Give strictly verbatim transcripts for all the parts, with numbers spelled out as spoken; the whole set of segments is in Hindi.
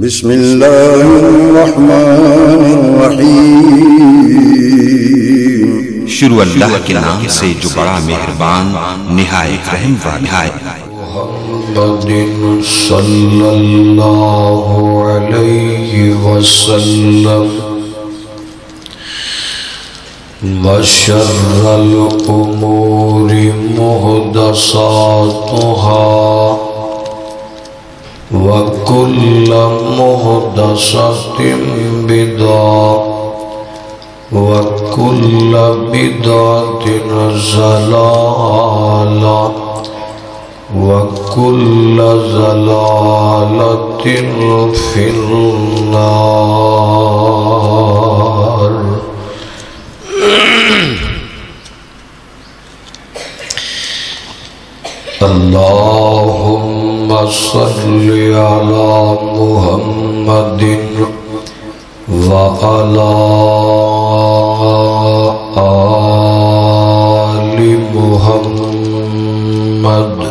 बिस्मिल्लाहिर्रहमानिर्रहीम। शुरू अल्लाह के नाम से जो बड़ा मेहरबान निहायत रहम वाला है। मुहम्मद सल्लल्लाहु अलैहि वसल्लम वशर्रल उमूरि मुहदसातुहा वकुल्ल मुहदसतिम बिदा वकुल्ल बिदातिन जलाला वकुल्ल जलालतिन फिन्नार। अल्लाहुम्मा सल्लि अला मुहम्मदिन व अला आलि मुहम्मद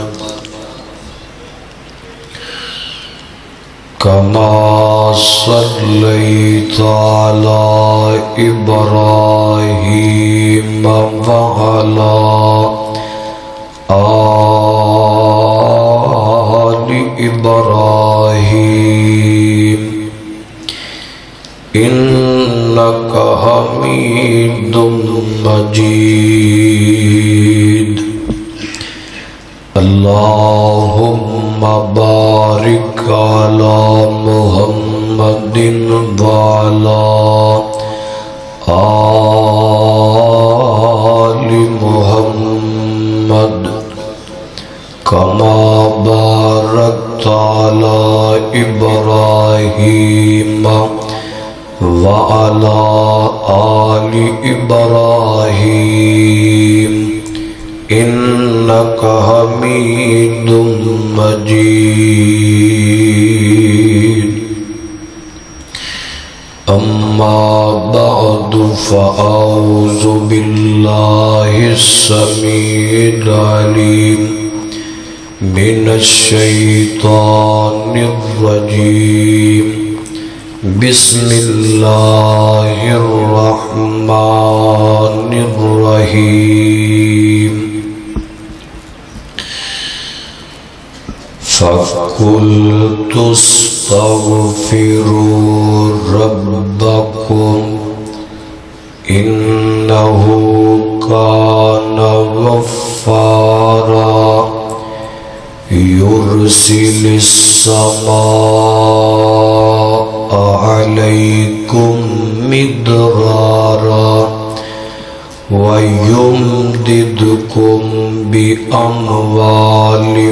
कमा सल्लैता अला इब्राहीम व अला आलि इब्राहीम इन्नका हमीदुम मजीद। अल्लाहुम्मा बारिक अला मुहम्मदिन व अला आलि मुहम्मद कमा बारकता अला इब्राहीम व अला आलि इब्राहीम इन्नका हमीदुम मजीद। अम्मा बअ्द फअऊज़ु बिल्लाहिस समीइल अलीम मिनश्शैतानिर रजीम बिस्मिल्लाहिर्रहमानिर्रहीम। फ़क़ुल्तु अस्तग़फ़िरू रब्बकुम इन्नहू काना गफ़्फ़ारा युर्सिलिस समाअ अलैकुम मिदरारा व युमदिदकुम बि अम्वालिन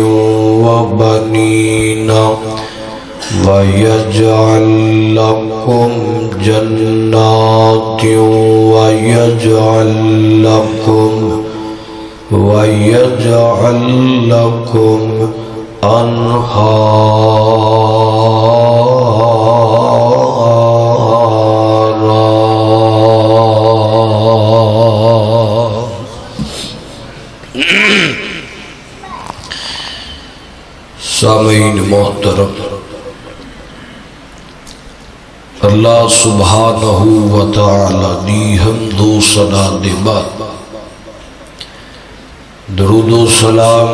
व बनीना व यजअल लकुम जन्नातिन व यजअल लकुम वयजअल लकुम अन्हारा। सामीन मोहतरम, अल्लाह सुब्हानहू व तआला दी हम्दो सदा दे बाद दरूदो सलाम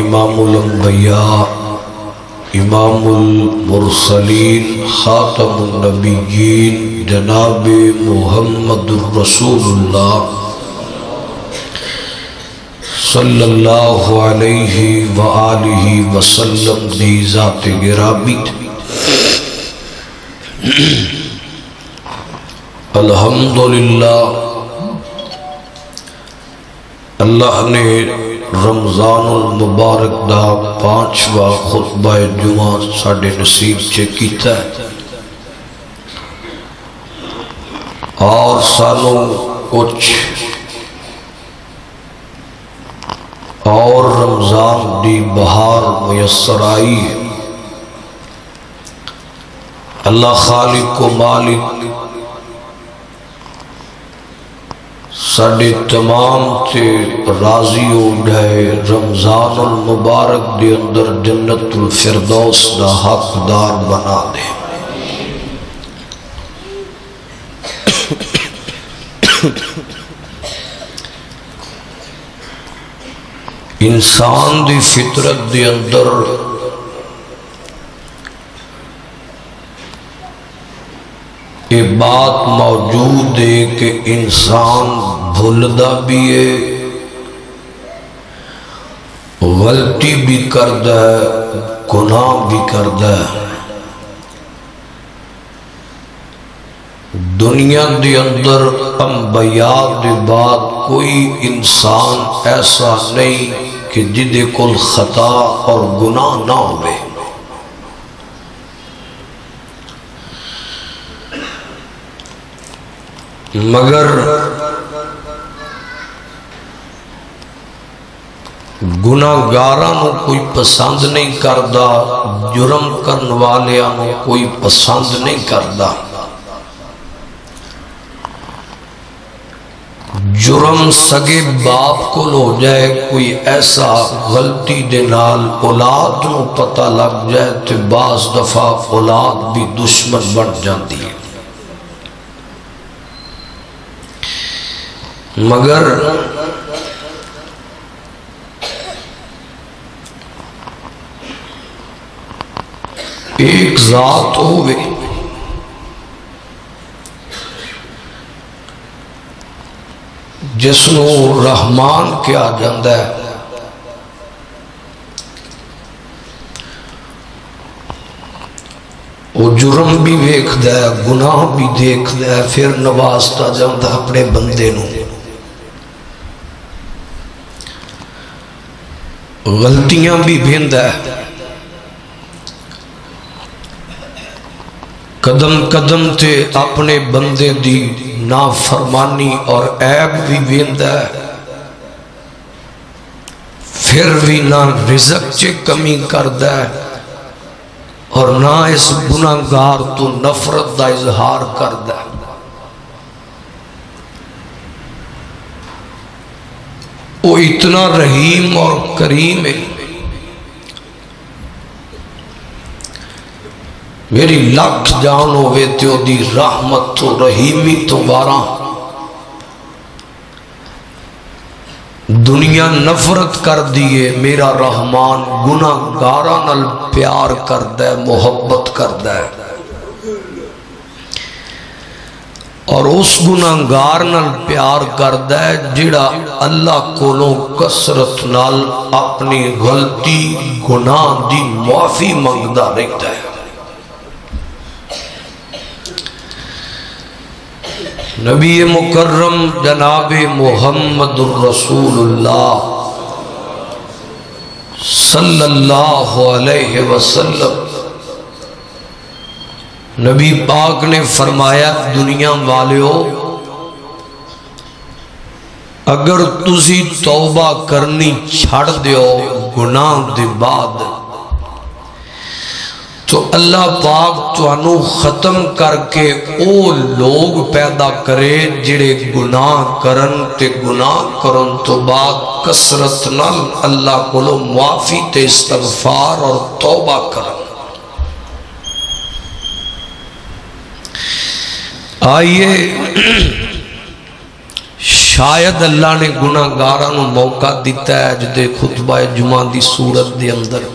इमामुल अंबिया इमामुल मुरसलीन खातमुन नबिय्यीन जनाब मुहम्मदुर रसूलुल्लाह सल्लल्लाहु अलैहि व आलिहि वसल्लम दी जाते गिरामी। अल्हम्दुलिल्लाह, अल्लाह ने रमज़ानुल मुबारक दा पांचवा खुतबा जुमा साढ़े नसीब से किया और सानू कुछ और रमज़ान दी बहार मुयसर आई है। अल्लाह खालिक को मालिक साढ़े तमाम से राजी हो गए। रमज़ानुल मुबारक दे अंदर जन्नतुल फिरदौस दा हकदार बना दे। इंसान की फितरत के अंदर ये बात मौजूद है कि इंसान भूलता भी है, गलती भी करता है, गुनाह भी करता है। दुनिया के अंदर अंबिया की बात कोई इंसान ऐसा नहीं कि जिदे कोल खता और गुनाह ना हो। मगर गुनाहगारा कोई पसंद नहीं करता, जुर्म करने वालिया कोई पसंद नहीं करता। जुर्म सगे बाप को हो जाए, कोई ऐसा गलती दे नाल औलाद को पता लग जाए तो बास दफा औलाद भी दुश्मन बन जाती है। मगर एक जात होवे जिसनू रहमान कहा जाता है, वो जुर्म भी देखता है, गुनाह भी देखता है, फिर नवाजता जाता अपने बंदे नू। गलतियां भी भिंद है, कदम कदम से अपने बंदे दी नाफरमानी और ऐब भी भिंद है, फिर भी ना रिजक च कमी करता है और ना इस गुनाहगार तो नफरत का इजहार करता है। वो इतना रहीम और करीम है, मेरी लख जान होवे तो दी रहमत तो रहीमी तो वारा। दुनिया नफरत कर दी है, मेरा रहमान गुनाहगारा नाल प्यार करता है, मोहब्बत करता है और उस गुनाहगार नाल प्यार करता है जिड़ा अल्लाह कोलों कसरत नाल अपनी गलती गुनाह दी माफी मंगदा रहता है। नबी मुकर्रम जनाबे मुहम्मद रसूलुल्लाह सल्लल्लाहु अलैहि वसल्लम, नबी पाक ने फरमाया, दुनिया वालों, अगर तुसी तौबा करनी छड़ दियो गुनाह दे बाद तो अल्लाह पाक तुहानू खत्म करके ओ लोग पैदा करे जिड़े गुनाह करन ते गुनाह करन तो बाद कसरत नाल अल्लाह कोलों माफी ते इस्तगफार और तौबा करन। आइए, शायद अल्लाह ने गुनाहगारा को मौका दिता है जिदे खुतबा जुमा की सूरत के अंदर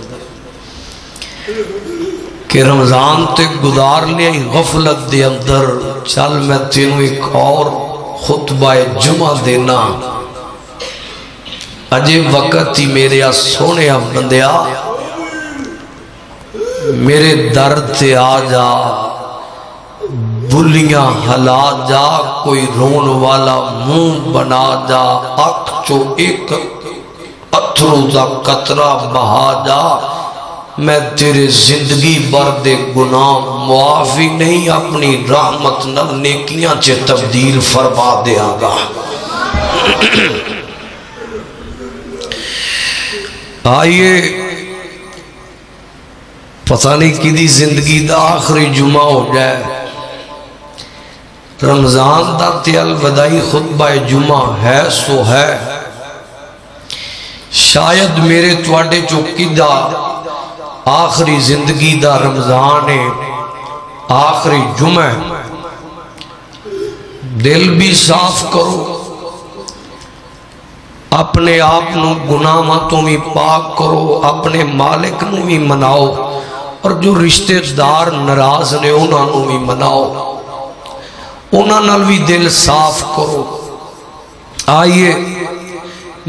कि रमजान ते गुजार लिया गफलत के अंदर, चल मैं तेनों एक और खुतबा जुमा देना, अजे वक्त ही मेरे सोने बंदिया मेरे दर ते आ जा, बुलियां हला जा, कोई रोन वाला मुंह बना जा, अख चो एक अथरू का कतरा बहा जा, मैं तेरे जिंदगी भर दे गुनाह मुआफी नहीं अपनी रहमत नाल नेकियां च तब्दील फरमा देगा। आइए, पता नहीं किदी जिंदगी का आखिरी जुमा हो जाए, रमजान का त्याल वदाई खुतबा जुमा है सो है। शायद मेरे तुहाडे चो किदा आखिरी जिंदगी का रमजान है, आखिरी जुमा है, दिल भी साफ करो, अपने आप नू गुनाहां तो भी पाक करो, अपने मालिक नू भी मनाओ और जो रिश्तेदार नाराज ने उन्हां नू भी मनाओ, उन्हां नाल भी दिल साफ करो। आइए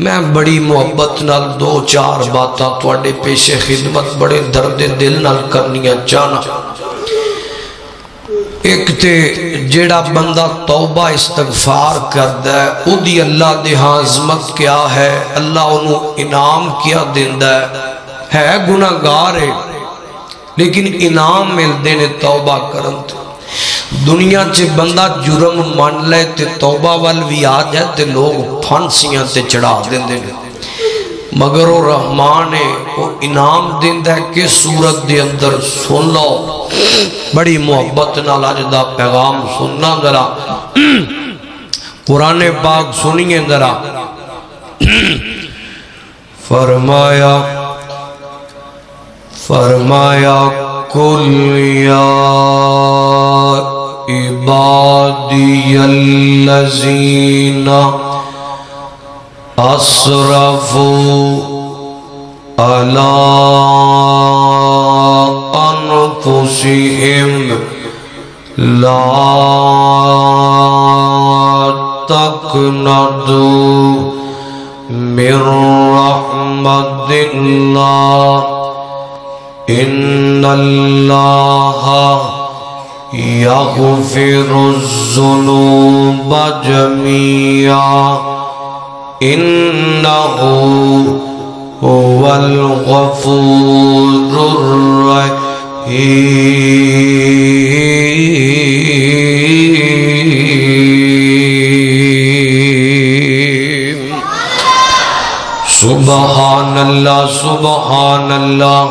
मैं बड़ी मुहब्बत नाल दो चार बातां तुहाडे पेशे खिदमत बड़े दर्दे दिल नाल करनियां चाहना। एक ते जेड़ा बंदा तौबा इस्तगफार करदा है उदी अल्लाह दे हाज़मत क्या है, अल्लाह उन्हों इनाम क्या देंदा है। है गुनाहगार है लेकिन इनाम मिलदे ने तौबा करन ते। दुनिया च बंदा जुर्म मान ले ते तौबा वाल भी आ जाए तो लोग फांसियां ते चढ़ा देंदे ने, मगर वो रहमान है, वो इनाम देंदा है कि सूरत दे अंदर। सुन लो बड़ी मुहब्बत नाल अज दा पैगाम सुनना, जरा कुराने पाक सुनिए जरा। फरमाया फरमाया कुल या इबादियल्लज़ीना असरफू अला अनफुसिहिम ला तक़नतू मिर रहमतिल्लाह इन्नल्लाहा यग़फ़िरुज़्ज़ुनूबा जमीआ इन्नहू हुवल गफ़ूरुर रहीम। सुबहानल्लाह सुबहानल्लाह।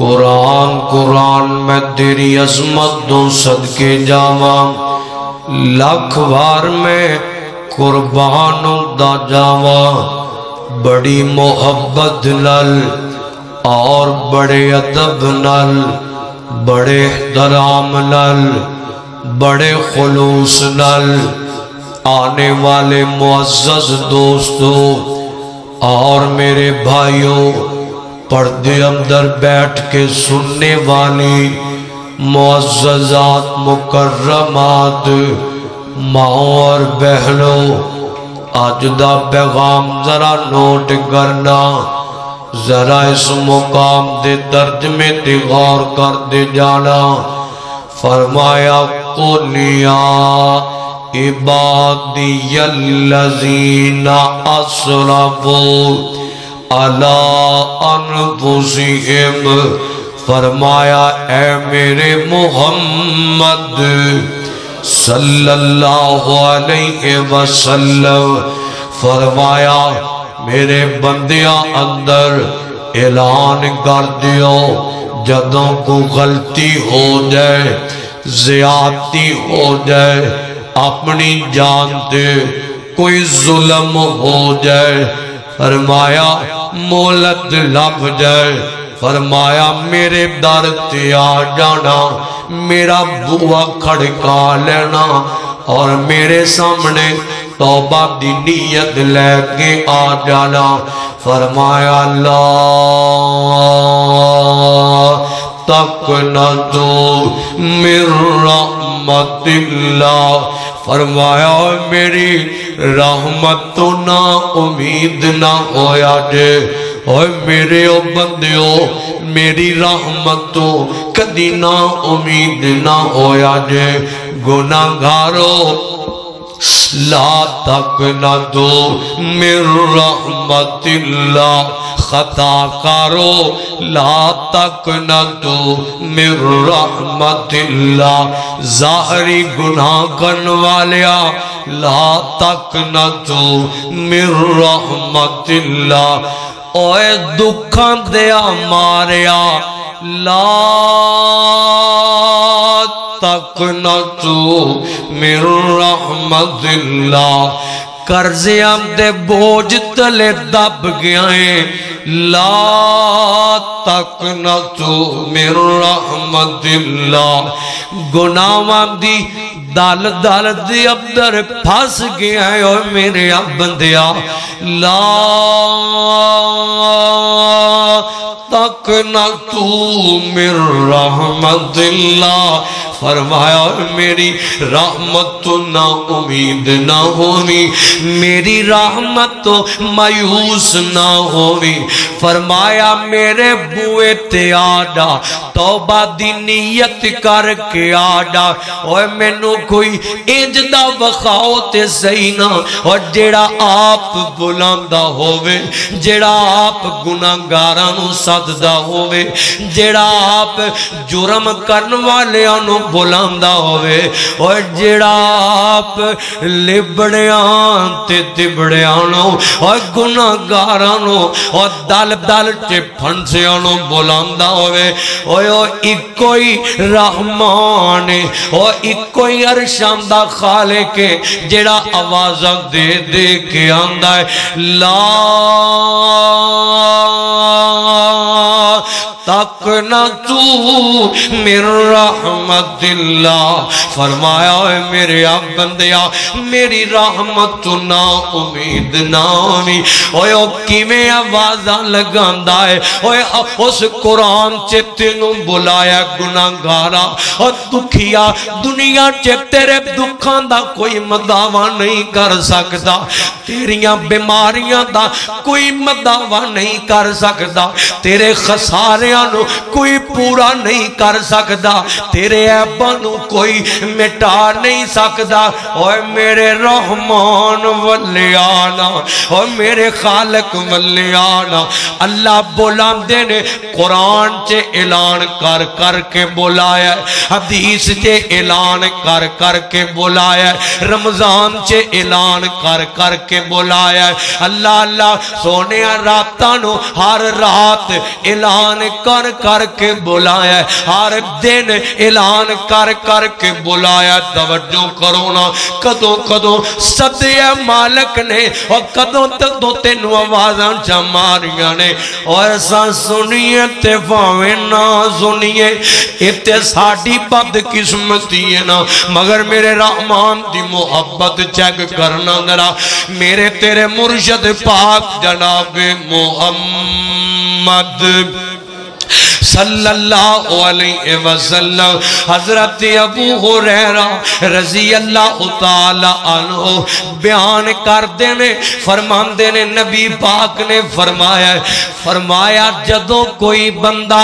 कुरान कुरान मैं तेरी अज़मत दूं सदके जावां, लख वार मैं कुर्बान होंदा जावां। बड़ी मोहब्बत नाल और बड़े अदब नाल, बड़े एहतराम नाल, बड़े खुलूस नाल आने वाले मुअज़्ज़ज़ दोस्तों और मेरे भाइयों, पर्दे अंदर बैठ के सुनने वाली मुअज़्ज़ज़ात मुकर्रमात माओ और बहनों, आज दा पैगाम जरा नोट करना, जरा इस मुकाम दे तर्जमे ते गौर कर दे जाना। फरमाया कुल या इबादियल्लज़ीना असरफू अला अनफुसिहिम। फरमाया ए मेरे मोहम्मद सल्लल्लाहु अलैहि वसल्लम, फरमाया मेरे बंदिया अंदर ऐलान कर दियो, जदों को गलती हो जाए, ज्यादती हो जाए, अपनी जान दे कोई जुल्म हो जाए, फरमाया मोहलत लभ जाए, फरमाया मेरे दर ते आ जाना, मेरा बुआ खड़का लेना और मेरे सामने तौबा दी नीयत लेके आ जाना। फरमाया ला तक़नतू मिर रहमतिल्लाह। फरमाया मेरी रहमत तो ना उम्मीद ना होया जे, और मेरे ओ बंदियो मेरी रहमत तो कदी ना उम्मीद ना होया जे। गुनाहगारो ला तक़नतू मिर रहमतिल्लाह। खता करो ला तक़नतू मिर रहमतिल्लाह। ज़ाहरी गुनाह करने वाले ला तक़नतू मिर रहमतिल्लाह। ओए दुखां दिया मारिया ला तक़नतू मिर रहमतिल्लाह। कर्ज़ियां दे बोझ तले दब गया ला तक़नतू मिर रहमतिल्लाह। गुनाहां दी दल दल दे अंदर फस गया और मेरे बंदिया ला तक न तू मेर रहमतिल्ला फरमाया मेरी रहमत तो ना उम्मीद ना होनी, मेरी रहमत तो मायूस ना होनी। फरमाया मेरे बुए ते आडा तौबा दी नीयत करके आडा और मैनू कोई इंज दा वखाओ ते सही ना और जेड़ा आप बुलांदा होवे, जेड़ा आप गुनाहगारां नू सददा होवे, जेड़ा आप जुर्म करन वालेआं नू बुलांदा होवे और जेड़ा आप लिबड़ियां ते तिबड़ियां नू और गुनाहगारां नू और दल दल ते फंसियां नू बुलांदा होवे। ओ इको ही रहमान ओ इको ही अरशां दा खालिक जेड़ा आवाज़ां दे दे के आंदा है ला तक ना तू मेरी रहमतिल्ला। फरमाया मेरे आ बंदिया मेरी रहमत तू ना उम्मीद ना होनी। ओए ओ किवें आवाज़ा लगांदा है ओए उस कुरान च तेनू बुलाया गुनाहगारा और दुखिया दुनिया च तेरे दुखां दा कोई मदावा नहीं कर सकदा, तेरियां बीमारियां दा कोई मदावा नहीं कर सकदा, तेरे खसारे कोई पूरा नहीं कर सकता, तेरे ऐबां नू कोई मिटा नहीं सकता। और मेरे रहमान वल्ले आना और मेरे खालक वल्ले आना। अल्लाह बुलांदे ने कुरान च ऐलान कर कर के बुलाया, हदीस च ऐलान कर कर के बुलाया, रमजान च ऐलान कर कर के बुलाया। अल्लाह अल्लाह सोने रातां नू हर रात ऐलान कर कर के बुलाया, हर दिन ऐलान कर कर के बुलाया। तवज्जो करो ना कदों कदों सदिया मालक ने और कदों कदों तेनू आवाज़ां च मारियां ने और असां सुनिए ते भावें ना सुनिए इत्ते साडी बदकिस्मती है ना, मगर मेरे रहमान दी मुहब्बत चेक करना जरा मेरे तेरे मुर्शद पाक जनाब मुहम्मद सल्लल्लाहु अलैहि वसल्लम। हजरत अबू हुरैरा रजी अल्लाह तआला अन्हु बयान करते ने फरमाते ने नबी पाक ने फरमाया फरमाया जदों कोई बंदा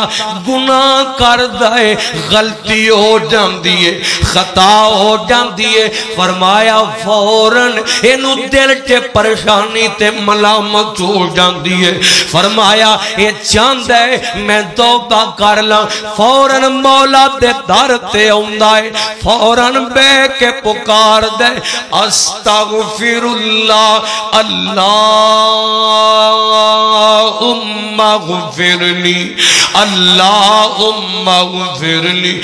गुनाह करदा है, गलती हो जाती है, खता हो जाती है, फरमाया फौरन इनू दिल च परेशानी ते मलामत हो जाती है। फरमाया ये चाहता है मैं तो कर ला, फौरन मौला दे दर ते आउंदा है, फौरन बैठ के पुकार दे अस्तगफिरुल्लाह अल्लाहुम्मा गफिरली अल्लाहुम्मा गफिरली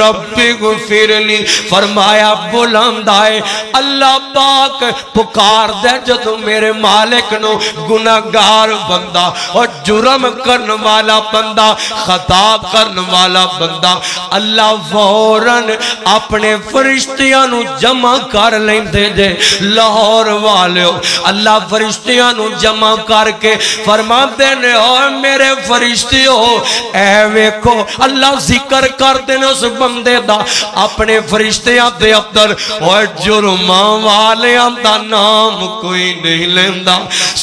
रब्बी गफिरली। फरमाया बुलंदा है अल्लाह पाक पुकार दे जदों मेरे मालिक नो गुनाहगार बंदा और जुर्म करन वाला बंदा खता करन वाला बंदा अल्लाह फौरन अपने फरिश्तियां नू जमा कर लेंदे जे। लाहौर वाले अल्लाह फरिश्तियां नू जमा करके फरमाते ने और मेरे फरिश्ते हो ऐ वेखो अल्लाह जिक्र करते ने उस बंदे दा अपने फरिश्तियां दे अंदर और जुर्मा वालियां दा नाम कोई नहीं लेंदा।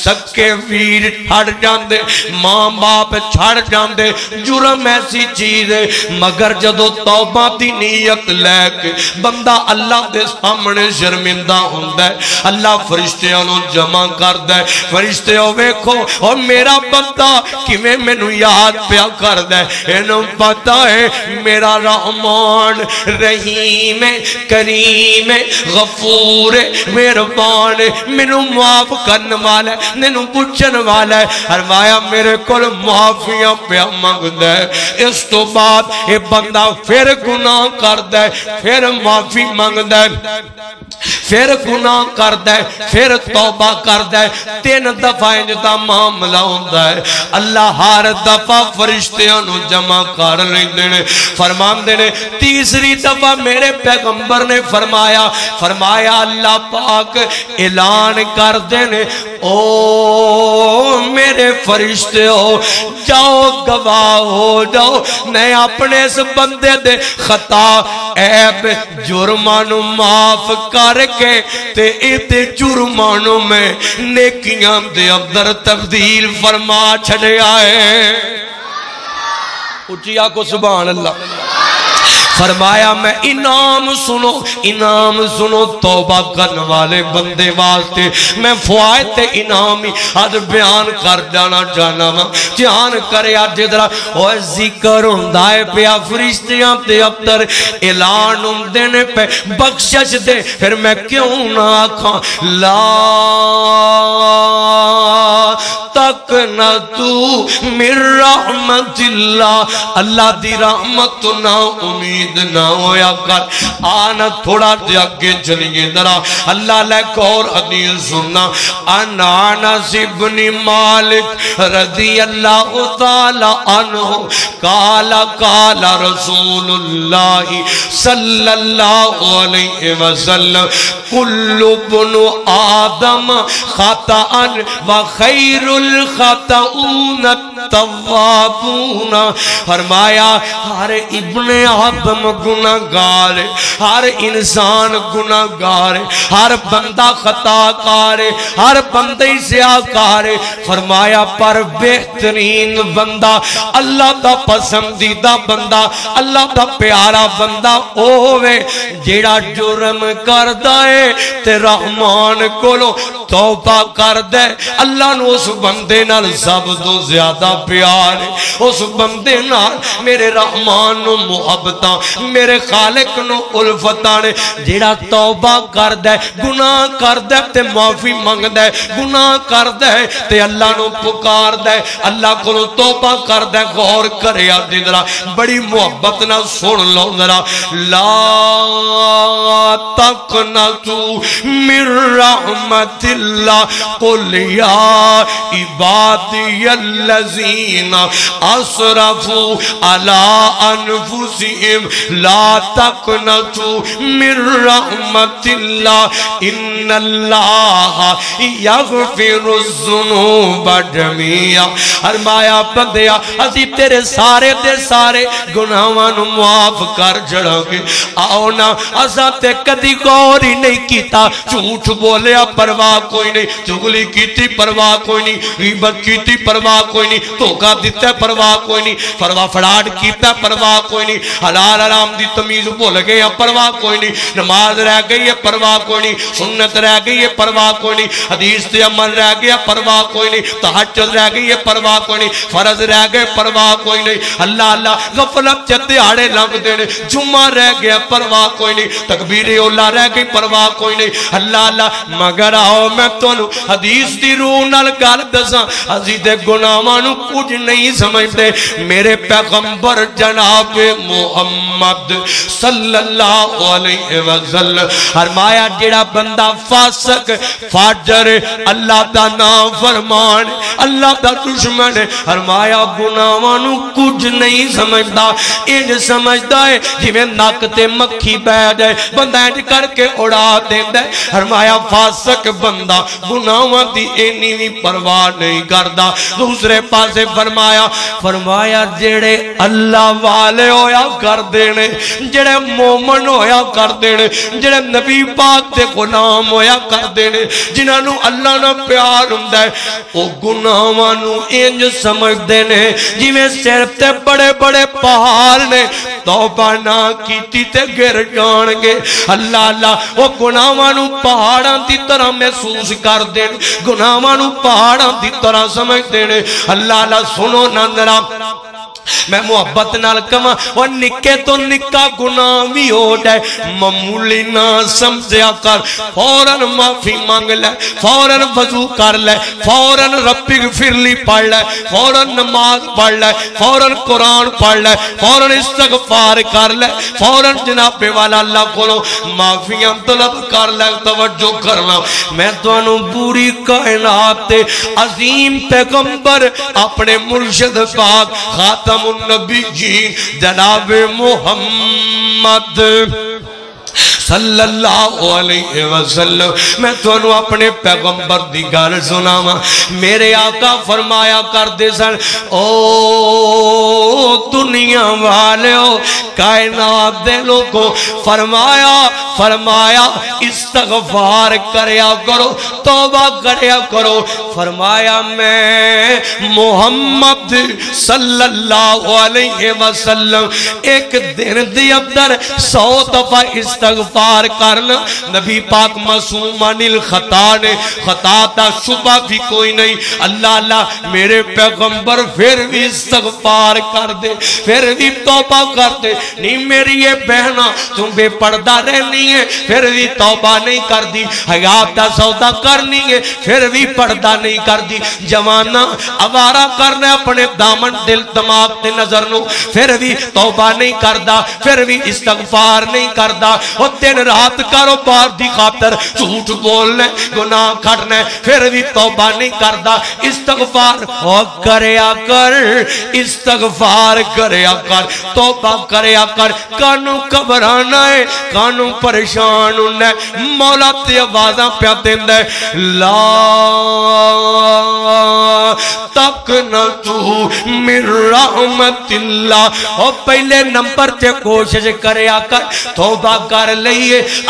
सक्के वीर हट जांदे, मां बाप छड़ जांदे, जुर्म ऐसी चीज है, मगर जदों तौबा दी नीयत लैके बंदा अल्लाह दे सामने शर्मिंदा हुंदा है, अल्लाह फरिश्तियां नू जमा करदा है। फरिश्ते वेखो और मेरा बंदा किवें मैनू याद पिया करदा है, इनू पता है मेरा रहमान रहीम करीम गफूर मेहरबान मैनू माफ करन वाला है, मैनू पुछण वाला है। फरमाया मेरे कोल माफियां पिया मंगदा है, इस तो बाद ये बंदा फिर गुनाह करदा है, फिर माफी मंगदा है। फिर गुनाह करदा है, फिर तौबा करदा है, तीन दफा इंज दा मामला हुंदा है। अल्लाह हर दफा फरिश्तियां नूं जमा कर लैंदे ने। फरमांदे ने तीसरी दफा मेरे पैगंबर ने फरमाया फरमाया अल्लाह पाक ऐलान करदे ने, ओ मेरे फरिश्ते हो जाओ गवाह हो जाओ, मैं अपने इस बंदे दे खता ऐब जुर्मां नूं माफ करके ते इते जुर्मां नूं मैं नेकियां दे अंदर तब्दील फरमा छड़िया है। उच्ची आखो सुभान अल्लाह। फरमाया मैं इनाम सुनो इनाम सुनो तौबा करने वाले बंदे वास्ते मैं फवायद इनाम ही अज बयान कर जाना चाहना वा। ध्यान करे अज इधर और जिक्र हुंदा है पिया फरिश्तियां ते अब्दर ऐलान हुंदे ने पे बख्शिश दे, फिर मैं क्यों ना आखां ला तक न तू मेर रहमतिल्लाह। अल्लाह दी रहमत तो ना उम्मीद ना होया कर। आना थोड़ा अगे चलिए जरा अल्लाह लैक और हदीस सुनना। अनानस इब्न मालिक रज़ियल्लाहु ताला अन्हु काला काला रसूलुल्लाह सल्लल्लाहु अलैहि वसल्लम कुल्लु बनु आदम खताअन व खैरुल खताउन तव्वाबून। फरमाया हर इब्ने आदम गुनागार, हर इंसान गुनागार, हर बंदा खताकार, हर बंदे सियाकार। फरमाया पर बेहतरीन बंदा अल्लाह का पसंदीदा बंदा अल्लाह का प्यारा बंदा ओ होवे जेड़ा जुर्म करदा है ते रहमान कोलो तौबा कर दे। अल्लाह नू उस बंदे नाल सब तो ज्यादा प्यार, उस बंदे नाल मेरे रहमान नू मुहब्बत मेरे खालिक नू उल्फता ने। जेड़ा तौबा कर दे गुनाह कर दे ते माफी मंगदा है, गुनाह कर दे ते अल्लाह नू पुकार दे, अल्लाह कोलों तौबा कर दे। गौर करे जिधरा बड़ी मुहब्बत नाल सुन लो जरा। ला तकनतू मिर रहमतिल्लाह कुल या इबादियल्लज़ीना असरफू अला अनफुसिहिम ला तकनतू मिर रहमतिल्लाह इन्नल्लाह यगफिरुज़्ज़ुनूब जमीआ। फरमाया बंदिया असी तेरे सारे ते सारे गुनाहां नू माफ कर छड़ांगे। आओ ना असां ते कदी गौर ही नहीं कीता, झूठ बोलिया परवाह कोई नहीं, चुगली की परवाह कोई नहीं, गीबत की परवाह कोई नहीं, धोखा दिता परवाह कोई नहीं, फरवा फड़ाट किया परवाह कोई नहीं, हलाल हराम की तमीज भुल गए परवाह कोई नहीं, नमाज रह गई है परवाह कोई नहीं, सुन्नत रह गई है परवाह कोई नहीं, हदीस से अमल रह गया परवाह कोई नहीं, तहज्जुद रह गई है परवाह कोई नहीं, फर्ज रह गए परवाह कोई नहीं। अल्लाह अल्लाह गफलत च दिहाड़े लंघदे ने, जुम्मा रह गया परवाह कोई नहीं, तकबीर औला रह गई परवाह कोई नहीं। अल्लाह अल्लाह मगर आओ मैं तुहानू हदीस दी रूह नाल गल दसां असीं ते गुनाहां नू कुछ नहीं समझदे। मेरे पैगंबर जनाब मुहम्मद सल्लल्लाहु अलैहि वसल्लम फरमाया जेड़ा बंदा फासक फाजर अल्लाह दा नाफरमान अल्लाह दा दुश्मन फरमाया गुनाहां नू कुछ नहीं समझदा, इंज समझदा है जिवें नक ते मक्खी बैठ जाए बंदा इंज करके उड़ा देंदा है। फरमाया फासक बंदा गुनाहां दी इन्नी भी परवाह नहीं करदा। दूसरे पासे फरमाया फरमाया जेड़े अल्लाह वाले होया करदे ने, जेड़े मोमन होया करदे ने, जेड़े नबी पाक दे गुलाम होया करदे ने, जिन्हां नू अल्लाह नाल प्यार हुंदा है ओ गुनाहां नू इंज समझदे ने जिवें सिर ते बड़े बड़े पहाड़ ने, तौबा ना कीती ते गिर जाणगे। अल्लाह अल्लाह ओ गुनाहां नू पहाड़ां दी तरह महसूस कर देन, गुनाहां नू पहाड़ां दी तरह समझ देने। अल्लाह अल्लाह सुनो नंदरा मैं मुहब्बत नाल कवां और निक्के तो निक्का गुनाह भी हो जाए मामूली ना समझिया कर, फौरन माफी मांग ले, फौरन वजू कर ले, फौरन रब्बिग फिरली पढ़ ले, फौरन नमाज पढ़ ले, फौरन कुरान पढ़ ले, फौरन इस्तगफार कर ले, फौरन जनाबे वाला अल्लाह कोलों माफियां तलब कर ले। तवज्जो करना मैं तुहानू पूरी कायनात ते अजीम पैगंबर अपने मुर्शिद पाक खातमुन नबीयीन जनाब मोहम्मद सल्लल्लाहु अलैहि वसल्लम मैं तुहानू अपने पैगंबर दी गल सुनावां। मेरे आका फरमाया करदे सन, ओ दुनिया वालेओ, कायनात दे लोगो, फरमाया फरमाया इस्तगफार करया करो, तौबा करया करो। फरमाया मैं मुहम्मद सल्लल्लाहु अलैहि वसल्लम एक दिन दे अंदर सौ दफा इस्तगफार करना। नबी पाक मासूम अनिल खता ने, खता दा शुबा भी कोई नहीं। अल्लाह अल्लाह मेरे पैगंबर फिर भी इस्तगफार कर दे, फिर भी तौबा कर दे। नहीं मेरी ये बहना तुम बेपर्दा रहनी है फिर भी तौबा नहीं कर दी, हयात दा सौदा करनी है फिर भी पर्दा नहीं कर दी, जवाना आवारा करना अपने दामन दिल दिमाग ते नजर नू फिर भी तौबा नहीं करदा, फिर भी इस्तगफार नहीं करदा। दिन रात कारोबार की खातर झूठ बोलने गुनाह करना फिर भी तौबा नहीं करता। इस्तगफार करया कर, इस्तगफार करया कर, तौबा करया कर। कानू घबराना है, कानू परेशान होना है, मौला ते आवाज़ां पिया देंदा है, ला तक न तू मिर रहमतिल्लाह। और पहले नंबर ते कोशिश करया कर, तौबा कर लईए,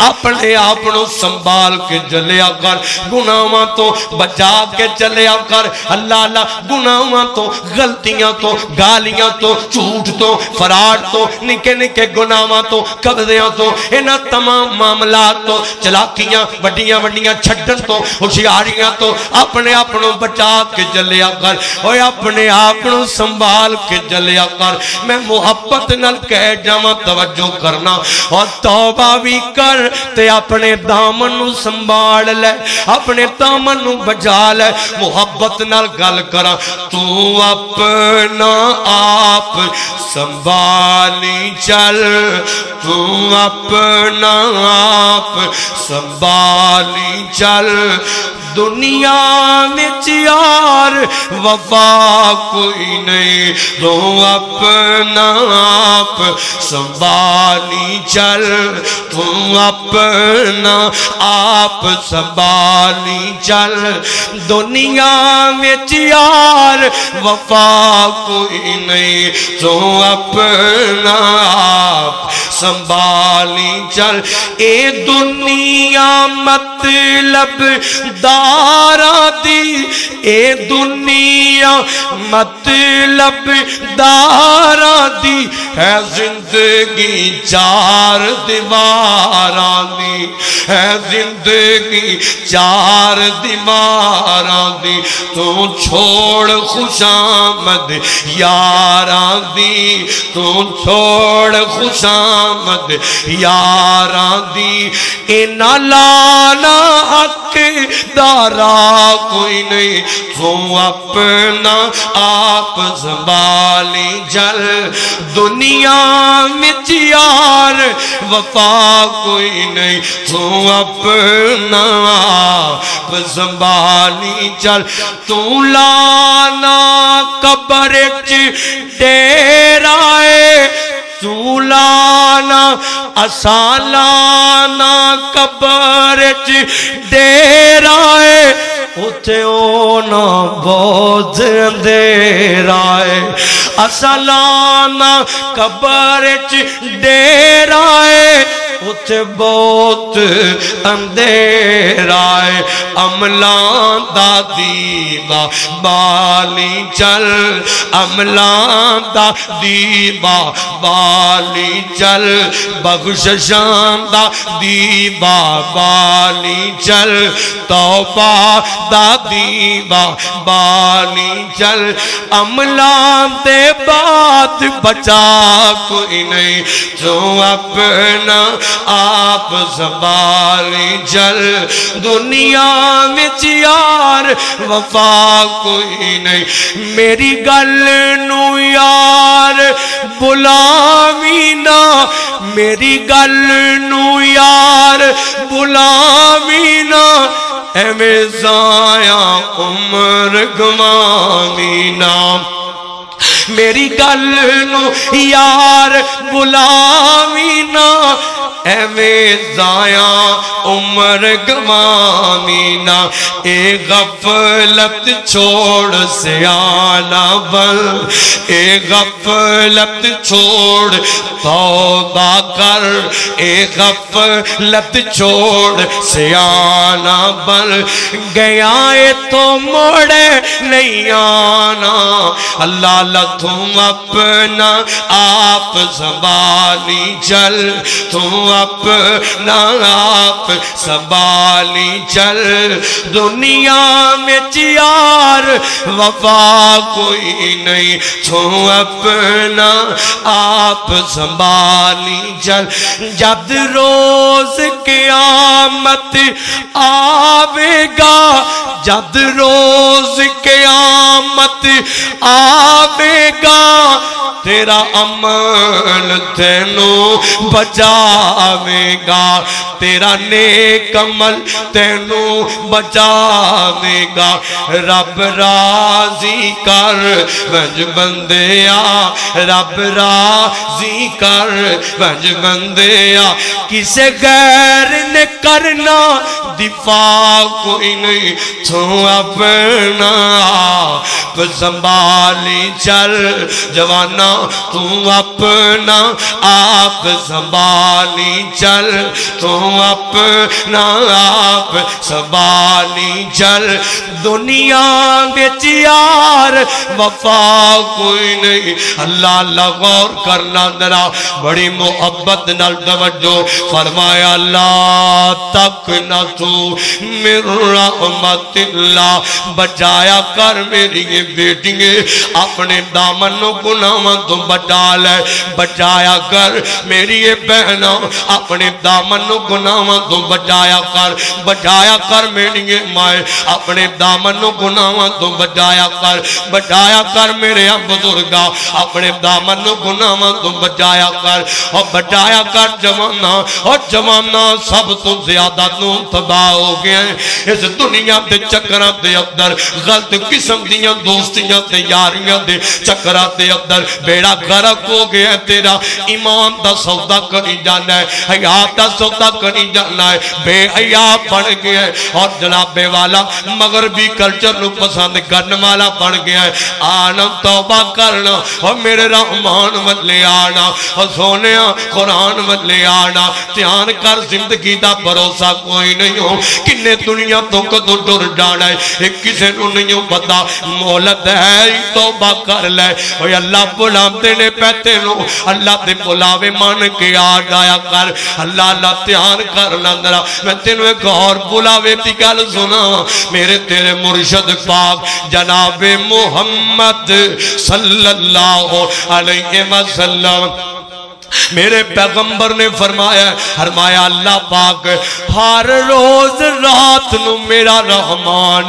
अपने आप को संभाल के चलिया कर, गुनाहों तो बचा के चलिया कर। अल्लाह अल्लाह गुनाहों तो, गलतियां तो, गालियां तो, झूठ तो, फराड तो, निके निके गुनाहों तो, कब्ज़ियां तो, इन्हां तमाम मामलात तो, चलाकियां वड्डियां वड्डियां छड्डण तो, होशियारियां तो अपने आप को बचा के चलिया कर और अपने आप को संभाल के चलिया कर। मैं मुहब्बत नाल कह जावां तवज्जो करना, और तौबा भी कर ते अपने दामन संभाल ले, अपने दामन बचा ले। मुहब्बत नाल गल कर, तू अपना आप संभाली चल, तू अपना आप संभाली चल, दुनिया विच यार वफा कोई नहीं, तू अपना आप संभाली चल, तू अपना आप संभाली चल, दुनिया विच यार वफा कोई नहीं, तू अपना आप संभाली चल। ए दुनिया मतलब दारा दी, ए दुनिया मतलब दारा दी, है जिंदगी चार दीवारा दी, है जिंदगी चार दीवारा दी, तू छोड़ खुशामद यारा दी, तू छोड़ खुशामद यारा दी, इना लाना हक दारा कोई नहीं, तू अपना आप संभाली चल, दुनिया में यार वफा कोई नहीं, तू अपना आप संभाली चल, तू लाना कब्र च डेरा है, तू लाना असा लाना कब्र च डेरा है, उते ना बोझ अंधेरा है, असा लाना कब्र च डेरा है, उते बहुत अंधेरा है, है अमला दा दीवा बाली चल, अमला दा दीवा बाली चल, बख्शशां दा दीवा बाली चल, तौबा दा दीवा बाली चल। अमला दे बाद बचा कोई नहीं जो अपना आप संभाली चल। दुनिया विच यार वफा कोई नहीं, मेरी गल नू यार बुलावी ना, मेरी गल नू यार बुलावी ना, एवें ज़ाया उम्र गवावी ना, मेरी गल नू यार बुलावी ना, एवें ज़ाया उम्र गवावी ना। ए गफलत छोड़ सियाला बन, ए गफलत छोड़ तौबा कर, ए गफलत छोड़ सियाला बन, गया है तो मोड़े नहीं आना। अल्लाह अल्लाह तू अपना आप संभाली चल, तू अपना आप संभाली चल। दुनिया में यार वफा कोई नहीं तू अपना आप संभाली चल। जब रोज क़यामत आवेगा, जब रोज क़यामत आवेगा, तेरा अमल तेनू बचावेगा, तेरा नेक अमल तेनू बचावेगा। रब राजी कर वंज बंदिया, रब राजी कर वंज बंदिया, किसे गैर ने करना दिफा कोई नहीं तू अपना आप संभाली चल। जवाना तू अपना आप संभाली चल, तू अपना आप संभाली चल। दुनिया बिच यार वफा कोई नहीं। अल्लाह अल्लाह गौर करना जरा, बड़ी मुहब्बत नाल तवज्जो फरमाया। ला तकनतू मिन रहमतिल्लाह, बचाया कर मेरी बेटिए अपने दामन गुनाहों तो बचा ले, बचाया कर मेरी बहना अपने दामन गुनाहों तो बचाया कर, बचाया कर मेरी माए अपने दामन गुनाहों तो बचाया कर, बचाया कर मेरे बुजुर्गा अपने दामन गुनाहों तो बचाया कर, और बचाया कर जमाना। और जमाना सब तो ज्यादा तू तबाह हो गया है इस दुनिया के चक्कर के अंदर, गलत किस्म दियां दोस्तियां ते यारियां दे चक्करां दे अंदर बेड़ा गर्क हो गया। तेरा ईमान दा सौदा करी जाना है, हया दा सौदा करी जाना है, बेहया बन गया है। और जनाबे वाला मगरबी कल्चर नू पसंद करने वाला बन गया है। आना तौबा करना और मेरे रहमान वाले आना, और सोने कुरान वाले आना। ध्यान कर जिंदगी दा भरोसा कोई नहीं हो, किन्ने दुनिया तो कदों टुर जाना है किसी नू नहीं पता। मोहलत है तौबा कर ले, अल्लाह बुलाते ने पैते नो अल्लाह ते बुलावे मन के आ जाया कर। अल्लाह अल्लाह ध्यान कर लंदरा, मैं तेनों एक और बुलावे दी गल सुना। मेरे तेरे मुर्शद पाक जनाब मुहम्मद सल्लल्लाहु अलैहि वसल्लम मेरे पैगंबर ने फरमाया फरमाया अल्लाह पाक हर रोज रात नू मेरा रहमान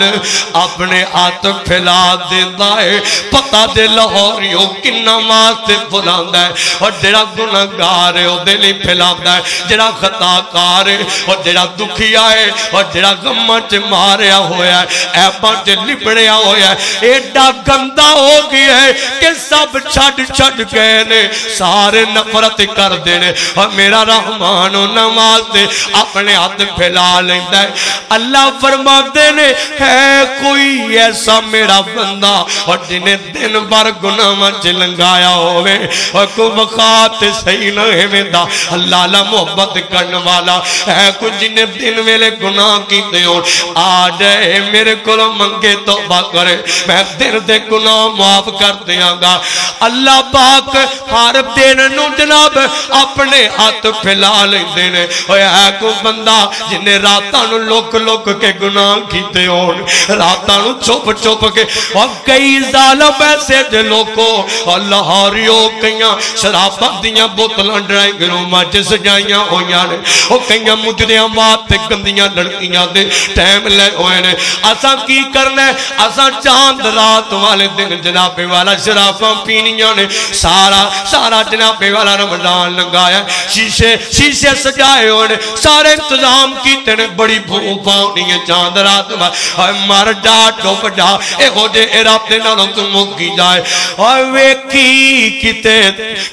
अपने हाथ फैला देता है। पता दे लाहौरियों किन्ना वास्ते बुलांदा है, और जेड़ा गुनाहगार है ओदे लई फैलांदा है, जेड़ा खताकार है और जेड़ा दुखिया है और जेड़ा गम्मां च मारिया होया है, ऐपां च लिबड़िया होया है, एडा गंदा हो गया है कि सब छड़ छड़ गए ने, सारे नफरत रहमत कर देने। और मेरा रहमान उन्हां वास्ते अपने हाथ फैला लेंदा है। अल्लाह फरमाते ने है कोई ऐसा मेरा बंदा और जिन्हें दिन भर गुनाह च लंघाया होवे और कोई वक़ात सही ना होवेंदा। अल्लाह ला मोहब्बत करने वाला है कोई जिन्हें दिन वेले गुनाह कीते हो आ जाए मेरे कोलों मंगे तौबा करे मैं दिन दे गुनाह माफ कर देंगा। अल्लाह पाक हर दिन नूं जनाब अपने हाथ फैला लेंदे ने। ओए है कोई बंदा जिन्हें रातां नूं लुक लुक के गुनाह कीते होण रातां नूं चुप चुप के। और कई ज़ालिम ऐसे जे लोको और लाहौरियो कईयां शराबां दियां बोतलां ड्राइंग रूमां च सजाईयां होईयां ने। ओ कईयां मुजरियां मात ते गंदियां लड़कियां दे टाइम ले होए ने। असां की करना असां चांद रात वाले दिन जनाबे वाला शराबां पीनियां ने। सारा सारा जनाबे वाला रमजान लंघाया शीशे शीशे सजाए होए ने सारे इंतजाम कीते ने बड़ी भूख पाउणी है चांद रात वाले मर जा डुब जा इहो जे इरादे नालों तू मुक्की जाए। और वेखी किते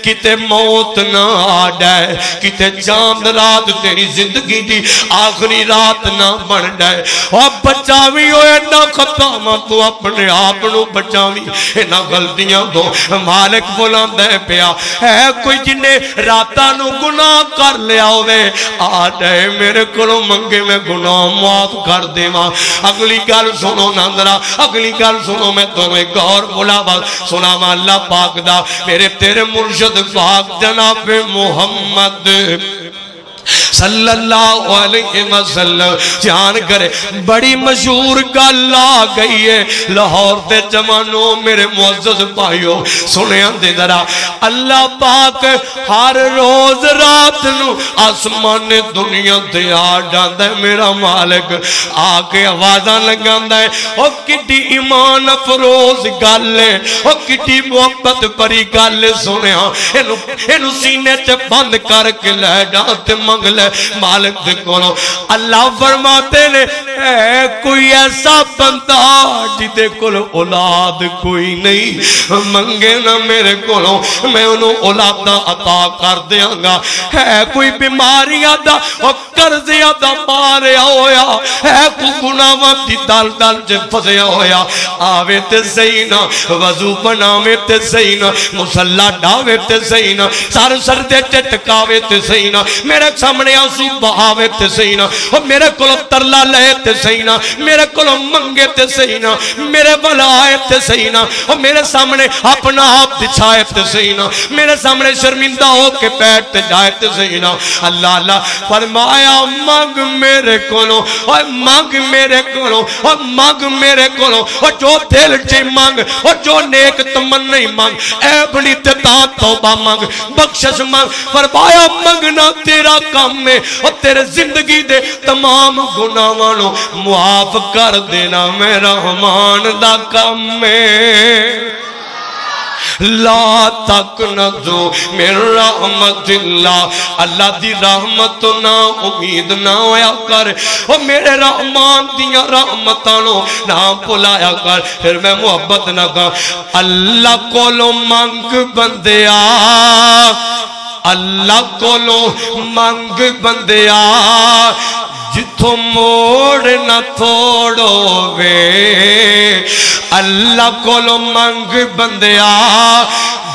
किते मौत ना आ जाए किते चांद रात तेरी जिंदगी दी आखिरी रात ना बन जाए। और बचावी ओए ना खतावां तू अपने आप नूं बचावी इन्हां गलतियां तो मालिक बुलांदा पिया है। कोई जिन्ने रातां नूं गुनाह कर लिया होवे आ जाए मेरे कोलों मंगे मैं गुनाह माफ कर देवां। अगली गल सुनो नंदरा अगली गल सुनो मैं तुहानूं एक और बुलावा सुनावां अल्लाह पाक दा मेरे तेरे मुर्शद पाक जनाब मोहम्मद सल्लल्लाहु अलैहि वसल्लम जान करे। बड़ी मशहूर गल आ गई है लाहौर के जमानो मेरे मुअज़्ज़ज़ भाइयों सुनिया दे जरा। अल्लाह पाक हर रोज रात नू आसमान दुनिया ते आ जांदा है मेरा मालिक आके आवाज़ां लगांदा है। ओ किड्डी ईमान अफरोज गल है ओ किड्डी मुहब्बत भरी गल सुनिया इनू इनू सीने च बंद करके लै जा ते मंग ले मालिक दे कोलों। अल्लाह फरमाते ने कोई ऐसा बंदा जिदे कोल औलाद कोई नहीं मंगे ना मेरे कोलों मैं उन्होंने औलादा अता कर देंगा। है कोई बीमारियां दा और कर्जियां दा मारिया होया है कोई गुनाहां दी दल दल च फसया होया आवे ते सही ना वजू बनावे ते सही ना मुसल्ला डावे ते सही ना सर सर दे टकावे ते सही ना मेरे सामने आंसू बहावे ते सही ना और मेरे कोलों तरला ले ते सही ना मेरे कोलों मंगे ते सही ना मेरे वाला आए ते सही ना और मेरे सामने अपना आप दिखाए ते सही ना मेरे सामने शर्मिंदा हो के बैठ ते जाए ते सही ना। अल्लाह अल्लाह फरमाया मंग मेरे कोलों और मंग मेरे कोलों और मंग मेरे कोलों और जो दिल च मंग और जो नेक तमन्ना मंग ऐब नी ते तौबा मंग बख्शिश मंग। फरमाया मंगना तेरा काम है और तेरे जिंदगी दे तमाम गुनाहां नूं माफ कर देना मैं रहमान दा काम है। ला तक न दो मेरा रहमत अल्लाह दी रहमत तो ना उम्मीद ना होया कर और मेरे रहमान दिया रहमतां नो ना भुलाया कर फिर मैं मुहब्बत ना कर। अल्लाह कोलों मंग बंदिया अल्लाह कोलों मंग बंदिया जिथों मोड़ ना तोड़ो वे अल्लाह कोलों मंग बंदिया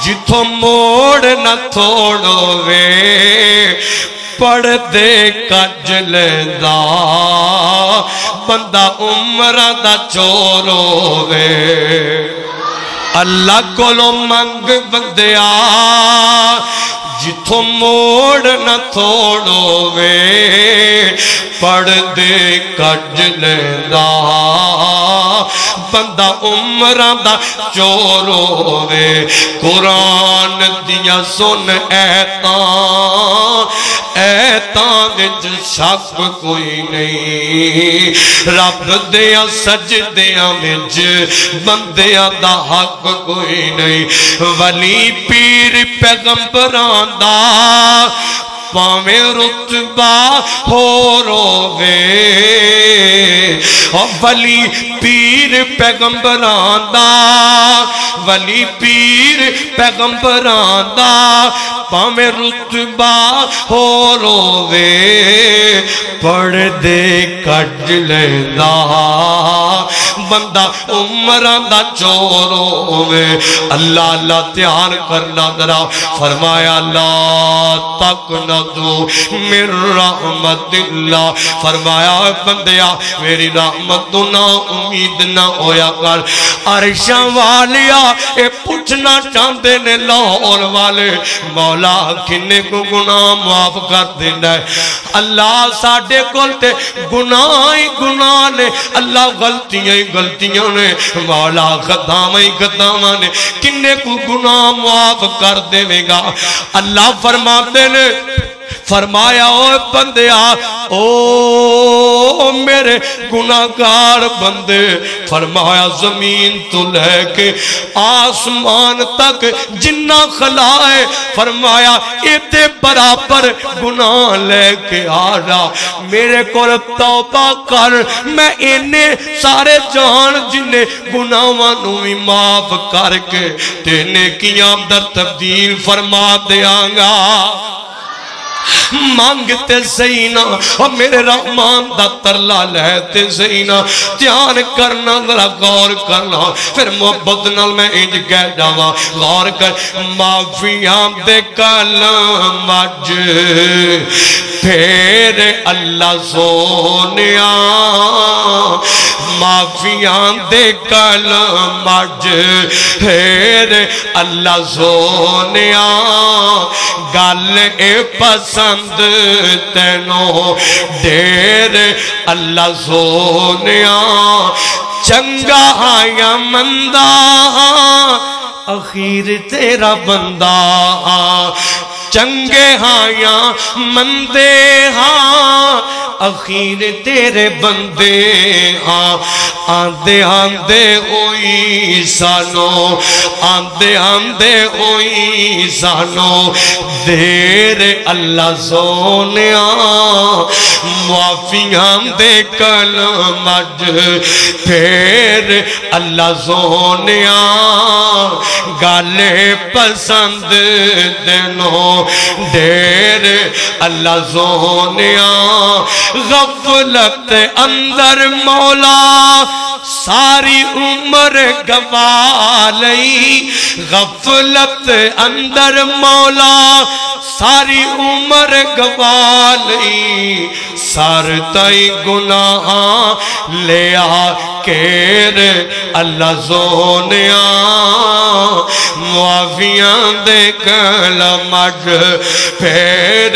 जिथों मोड़ ना तोड़ो वे पढ़दे कज लेंदा बंदा उम्रा दा चोर होवे। अल्लाह कोलों मंग बंदिया जिथों मोड़ न तोड़ो वे पढ़दे कज लेंदा बंदा उम्रां दा चोर होवे। कुरान दिया सुन ऐतां ऐतां विच शक कोई नहीं रब दिया सजदियां विच बंदियां दा हक कोई नहीं। वली पीर पैगंबरां दा भावें रुतबा हो रोवे और वली पीर पैगंबरां दा वली पीर पैगंबरां दा भावें रुतबा होर होवे पढ़दे कट लैंदा बंदा उम्रां दा चोर होवे। अल्लाह अल्लाह त्यार करना जरा फरमाया ला तक न दो मिर रहमतिल्लाह, फरमाया बंदिया मेरी रहमत तो ना उम्मीद ना होया कर। अरशां वालिया ये पूछना चाहते ने लाहौर वाले मौला किन्ने को गुनाह माफ कर देना है। अल्लाह साडे कोल ते गुनाह ही गुनाह ने, अल्लाह गलतियां ही गलतियां ने, मौला खतावां ही खतावां ने, किन्ने को गुनाह माफ कर देवेगा। अल्लाह फरमाते ने फरमाया ओ बंदिया ओ मेरे गुनाहगार बंदे, फरमाया जमीन तो लैके आसमान तक जिन्ना खलाए, फरमाया इते बराबर गुनाह लेके आ रहा मेरे को तौबा कर, मैं इन्ने सारे जान जिन्ने गुनाहां नू भी माफ करके तेने कियां दर तब्दील फरमा देंगा। मांगते सही ना और मेरे रहमान दा तरला लहते सही ना, ध्यान करना जरा गौर करना, फिर मोहब्बत नाल मैं इंज कह जावा गौर कर माफिया दे कलम अज फेर अल्लाह सोनिया, माफिया दे कलम अज फेर अल्लाह सोनिया, गल ए पसंद तेनों देर अल्लाह सोनिया, चंगा या मंदा अखीर तेरा बंदा, चंगे हाँ या मंदे हाँ अखीर तेरे बंदे हाँ। आंदे आंदे होई सानो आंदे आंदे होई सानो देर अल्लाह सोनिया, माफियां दे कलम अज फेर अल्लाह सोनिया, गाले पसंद देनो देर अल्लाह सोनिया, गफलत अंदर मौला सारी उम्र गवा लई, गफलत अंदर मौला सारी उम्र गवा लई, सर तई गुनाह ले आकेर अल्लाह सोनिया, माफियां दे कलम अज फेर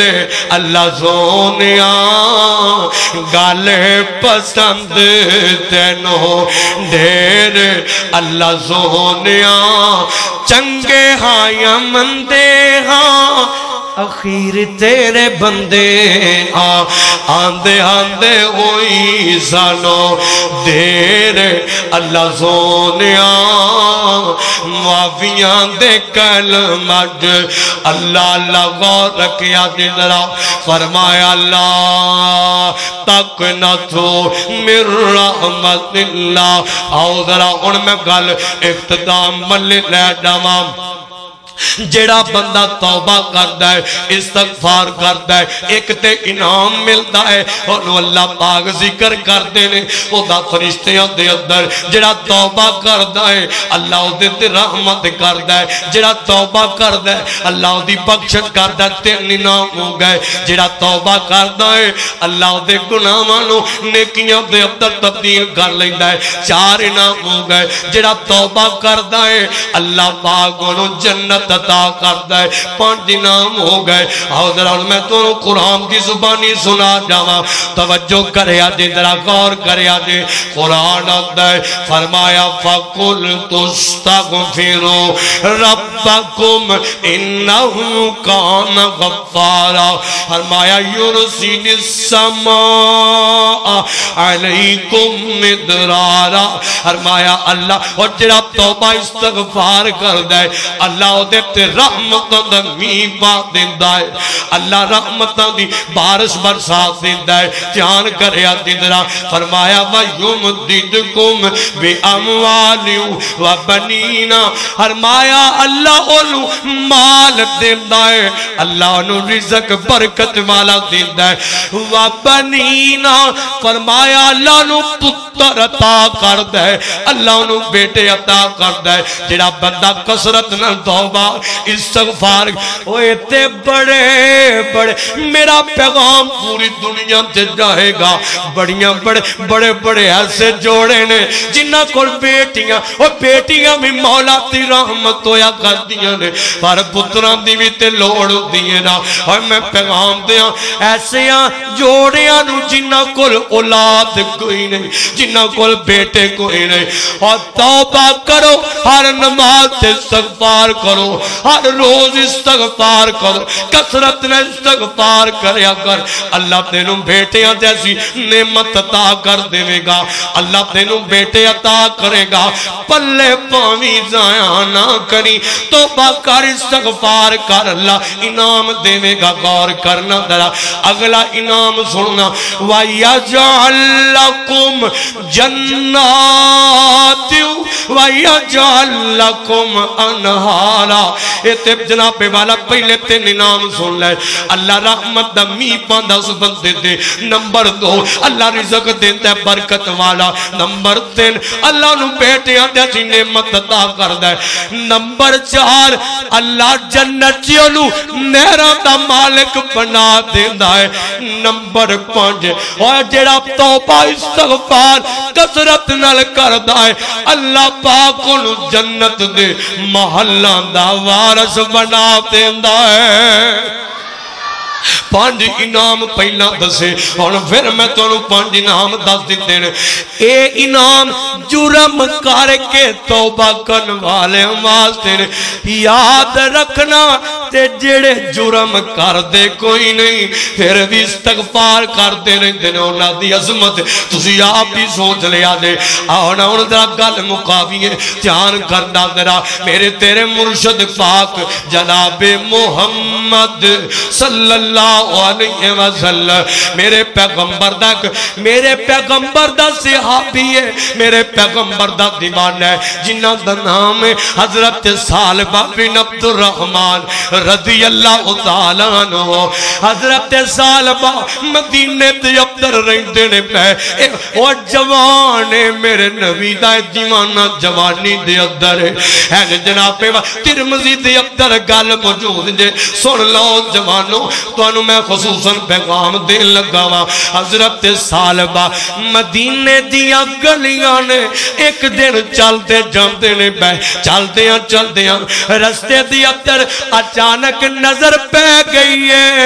अल्लाह सोनिया, गल पसंद तेनों देर अल्लाह सोनिया, चंगे हाँ या मंदे हाँ अखीर तेरे बंदे आ। आंदे आंदे होई सानो देर अल्लाह सोनिया, माफियां दे कलम अज अल्लाह लगा रखिया जरा फरमाया ला तक न थो मिर रहमतिल्लाह। आओ जरा हुण मैं गल इख्तिताम मल्ले लै जावां। जेड़ा बंदा तौबा करता है इस्तगफार करता है एक ते इनाम मिलता है और अल्लाह पाक जिक्र करते हैं ओदा फरिश्तियां दे अंदर। जेड़ा तौबा करता है अल्लाह ओदे ते रहमत करता है, जेड़ा तौबा करता है अल्लाह ओदी बख्शत करता है, तीन इनाम हो गए। जेड़ा तौबा करता है अल्लाह ओदे गुनाहां नूं नेकियां दे अंदर तब्दील कर लैंदा है, चार इनाम हो गए। जेड़ा तौबा करता है अल्लाह पाक ओनूं जन्नत अता करता है, पांच इनाम हो गए। आओ जरा मैं तो कुरान की जुबानी सुना जावा, तवज्जो करया जे जरा गौर करया जे। कुरान आंदा है फरमाया फकुल तुस्तगफिरू रब्बकुम इन्नहु कान गफ्फारा, फरमाया युरसिलिस समा अलैकुम मिदरारा, फरमाया अल्लाह और जेड़ा तौबा इस्तगफार करदा है अल्लाह दे ते रहमतां दा मींह पा दिंदा है। अल्लाह रहमतां दी बारिश बरसा दिंदा है। ध्यान करया जिंदरा फरमाया वा युमदिदकुम बि अमवालि व बनीना। फरमाया अल्लाह ओनु माल दिंदा है, अल्लाह ओनु रिज़्क बरकत वाला दिंदा है। व बनीना फरमाया अल्लाह नु पुत्र अता करदा है, अल्लाह नु बेटे अता करदा है। जेड़ा बंदा कसरत न तौबा इस्तगफार ओए ते बड़े बड़े मेरा पैगाम पूरी दुनिया ते जाएगा। बड़ियां बड़े बड़े बड़े ऐसे जोड़े ने जिन्हां कोल बेटियां ओ बेटियां भी मौला दी रहमत होया करदियां ने, पर पुत्रां दी भी ते लोड़ हुंदी है ना। और मैं पैगाम देया ऐसे जोड़ियां नु जिन्हां कोल औलाद कोई नहीं, जिन्हां कोल बेटे कोई नहीं। और तौबा करो, हर नमाज इस्तगफार करो, हर रोज इस्तगफार करो, कसरत ने इस्तगफार करया कर। अल्लाह तेनू बेटियां जैसी नेमत अता कर देवेगा, अल्लाह तेनू बेटे अता करेगा। पल्ले पावी जाया ना करी, तौबा कर इस्तगफार कर, अल्लाह इनाम देवेगा। गौर करना जरा अगला इनाम सुनना, वा यजअल लकुम जन्नात वा यजअल लकुम अनहारा। इते जनाबे वाला पहले तीन इनाम सुन ले। अल्लाह रहमत दा मी पांदा उस बंदे दे। नंबर दो अल्लाह रिजक देता है बरकत वाला। नंबर तीन अल्लाह नू बेटियां दी सी नेमत अता करदा है। नंबर चार अल्लाह जन्नतियों नू नहरां दा मालिक बना देंदा है। नंबर पांच और जेड़ा तौबा इस्तगफार कसरत नाल करदा है, अल्लाह पाक नू जन्नत दे महलां दा वारिस बना देंदा है। पांच इनाम पहला दसे, और फिर मैं तुहानू पांच इनाम दस दिते ने। ए इनाम जुर्म करके तौबा करन वाले वास्ते ने। याद रखना ते जेड़े जुर्म करदे कोई नहीं फिर भी इस्तगफार करते रहते हैं, उन्हां दी अज़मत तुसी आप ही सोच लिया जे। आउण आउण दा गल मुकावीए। ध्यान करना जरा मेरे तेरे मुर्शद पाक जनाबे मुहम्मद सल्लल्लाहु मेरे पैगंबर दा मेरे पैगंबर दा सहाबी है, मेरे पैगंबर दा दीवाना है, जिन्हां दा नाम है हजरत सालबा बिन अब्दुर रहमान रज़ी अल्लाह तआला अन्हु। हजरत सालबा मदीने ते अब्दर रहंदे ने पे और जवान है मेरे नबी दा दीवाना जवानी दे अब्दर है। जनाब तिरमिज़ी दे अब्दर गल मौजूद जे, सुन लो जवानो। तो मैं खसूसन पैगाम देन लगा वा। हजरत सालबा मदीने दिया गलियां ने एक दिन चलते जाते ने पै चलदे चलदे रस्ते दी अंदर अचानक नजर पै गई है,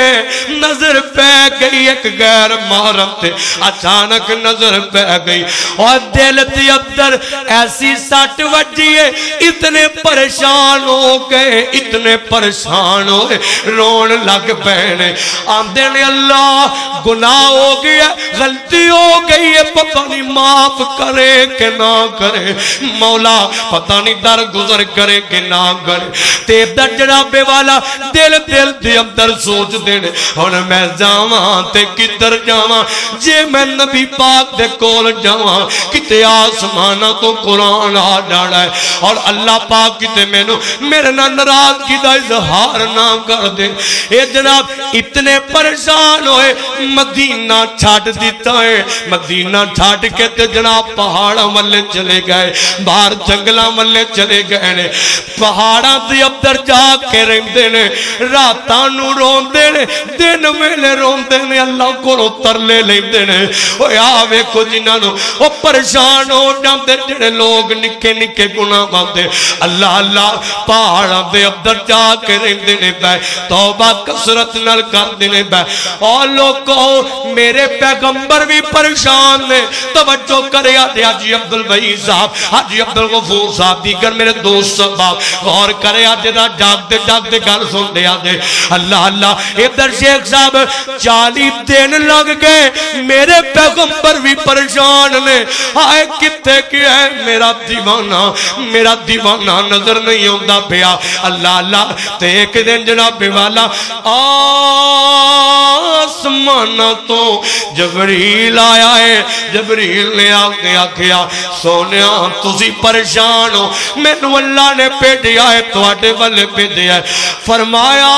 नजर पै गई एक गैर महरम ते अचानक नजर पै गई। और दिल दी अंदर ऐसी सट वजी है, इतने परेशान हो गए, इतने परेशान हो रोन लग पए आंदे ने अल्लाह गुनाह हो गया, गलती हो गई है, पता नहीं माफ करे के ना करे, मौला पता नहीं दर गुजर करे के ना करे। ते जनाबे वाला दिल दिल दे अंदर सोच देने हुण मैं जावां ते किधर जावां, जे मैं नबी पाक दे कोल जावां किते आसमाना तो कुरान आ जाना है, और अल्लाह पाक किते मैनू मेरे नाल नाराज़गी दा इजहार ना कर दे। ए जनाब इतने परेशान होए मदीना छाड़ दिता है। मदीना छाड़ के ते जनाब पहाड़ों वाले चले गए, बाहर जंगलों वाले चले गए ने। पहाड़ों दे अंदर जाके रहंदे ने, रातां नूं रोंदे ने, दिन वेले रोंदे ने, अल्लाह कोलों तरले लैंदे ने। ओ आ वेखो जिन्हां नूं ओ परेशान हो जांदे जेड़े लोग निक्के निक्के गुनाह करदे, अल्लाह अल्लाह पहाड़ों दे अंदर जाके रहंदे ने पै तौबा कसरत नाल कर देने पै। और लोगों मेरे पैगंबर भी परेशान ने। तवज्जो करे हाजी अब्दुल वहीद साहब, हाजी अब्दुल गफूर साहब, दीगर मेरे दोस्त साहब गौर करे जेड़ा जागते जागते गल सुनदे आंदे। अल्लाह अल्लाह इधर शेख साहब चालीस दिन लग गए, मेरे पैगंबर भी परेशान ने। हाय कितने क्या है मेरा दीवाना, मेरा दीवाना नजर नहीं आता पिया। अल्लाह अल्लाह ते एक दिन जनाबे वाला आसमाना तो जबरील आया है। जबरील ने आके आखिया सोनिया तुसी परेशान हो, मैनू अल्लाह ने भेजा है तुहाडे वाले भेजा है। फरमाया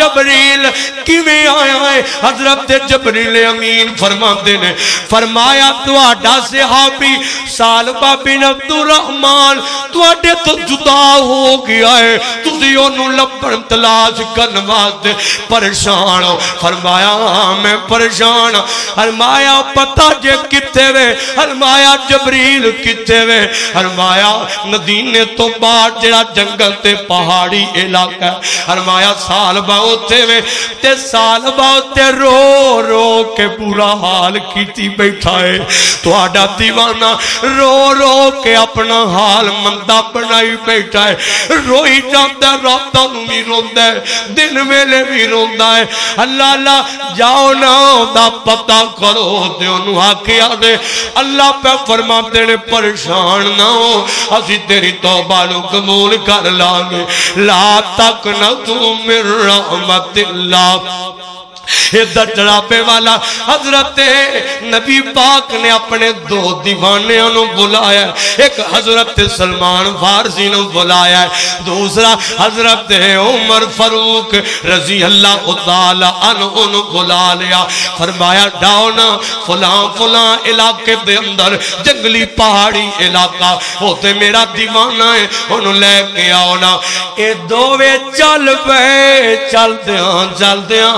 जबरील किवें आया है? हजरत जबरील अमीन फरमाते ने फरमाया तुहाडा सहाबी सालबा बिन अब्दुल रहमान तुहाडे तो जुदा हो गया है, तुसी ओनू लभण तलाश करन वास्ते परेशान हो। फरमाया मैं परेशान। फरमाया पता जे किथे वे? फरमाया जबरील किथे वे? फरमाया मदीने तो बाद जेड़ा जंगल ते पहाड़ी इलाका है। फरमाया सालबा उत्थे वे ते सालबा उत्थे रो रो के पूरा हाल कीती बैठा है। तुहाडा दीवाना रो रो के अपना हाल मंदा बनाई बैठा है। रोई जांदा रातां नूं वी रोंदा है, दिन वेले वी रोंदा है। अल्लाह अल्लाह जाओ ना दा पता करो ते ओनू आखिया दे। अल्लाह पे फरमाते ने परेशान ना हो, असी तेरी तौबा नू कबूल कर लांगे। ला तक न तू मिर रहमतिल्लाह। जनाबे वाला हजरत नबी पाक ने अपने दो दीवाने बुलाया, एक हजरत सलमान फारसी ने बुलाया, दूसरा हजरत उमर फारूक रजी अल्लाह तआला अन्हु ने बुला लिया। फरमाया जाओ ना फलां फलां इलाके दे अंदर जंगली पहाड़ी इलाका होते मेरा दीवाना है, उन्होंने लेके आओ ना। ये दोवे चल पे चलदिया चलदिया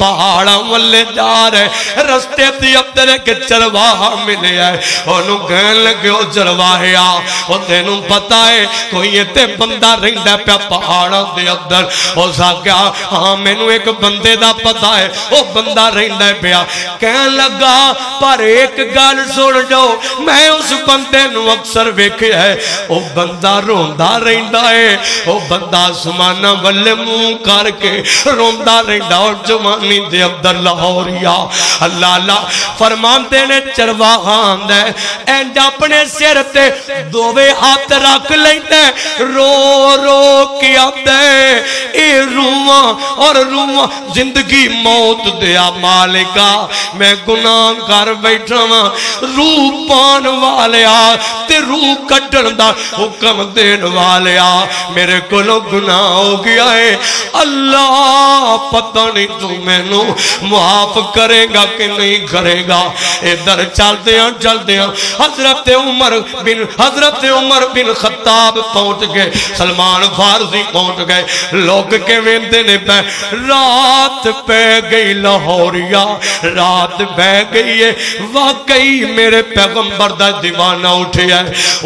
पहाड़ा वाले जा रहे, रस्ते दी अंदर एक चरवाहा मिले है। ओनू कहन लगे ओ चरवाहिया ओ तैनू पता है कोई इत्थे बंदा रहिंदा पिया पहाड़ा दे अंदर? उस आख्या हां मैनू एक बंदे दा पता है, ओ बंदा रहिंदा पिया। कहन लगा पर एक गल सुन जाओ, मैं उस बंदे नू अक्सर वेखिया है, ओ बंदा रोंदा रहिंदा है, ओ बंदा आसमाना वल्ले मूंह करके रोंदा रहिंदा और जवानी दे अंदर लाहौरिया। अल्लाह अल्लाह फरमाते ने चरवाहा आंदा एंड अपने सिर ते दोवे हाथ रख लेंदा रो रो के आंदा ए रूआ और रूआ जिंदगी मौत दे मालिका मैं गुनाह कर बैठा वां। रूह पान वालिया ते रूह कड्ढण दा हुक्म देण वालिया मेरे कोलों गुनाह हो गया है। अल्लाह पता नहीं तू मैं मुआफ करेगा कि नहीं करेगा। इधर चलते हैं चलते हैं हजरत उमर बिन हजरत उमर बिन खत्ताब पहुंच गए, सलमान फारसी पहुंच गए। लोग के वेंदे ने पै रात पै गई लाहौरिया, रात पै गई है, वाकई मेरे पैगंबर दा दीवाना उठे है।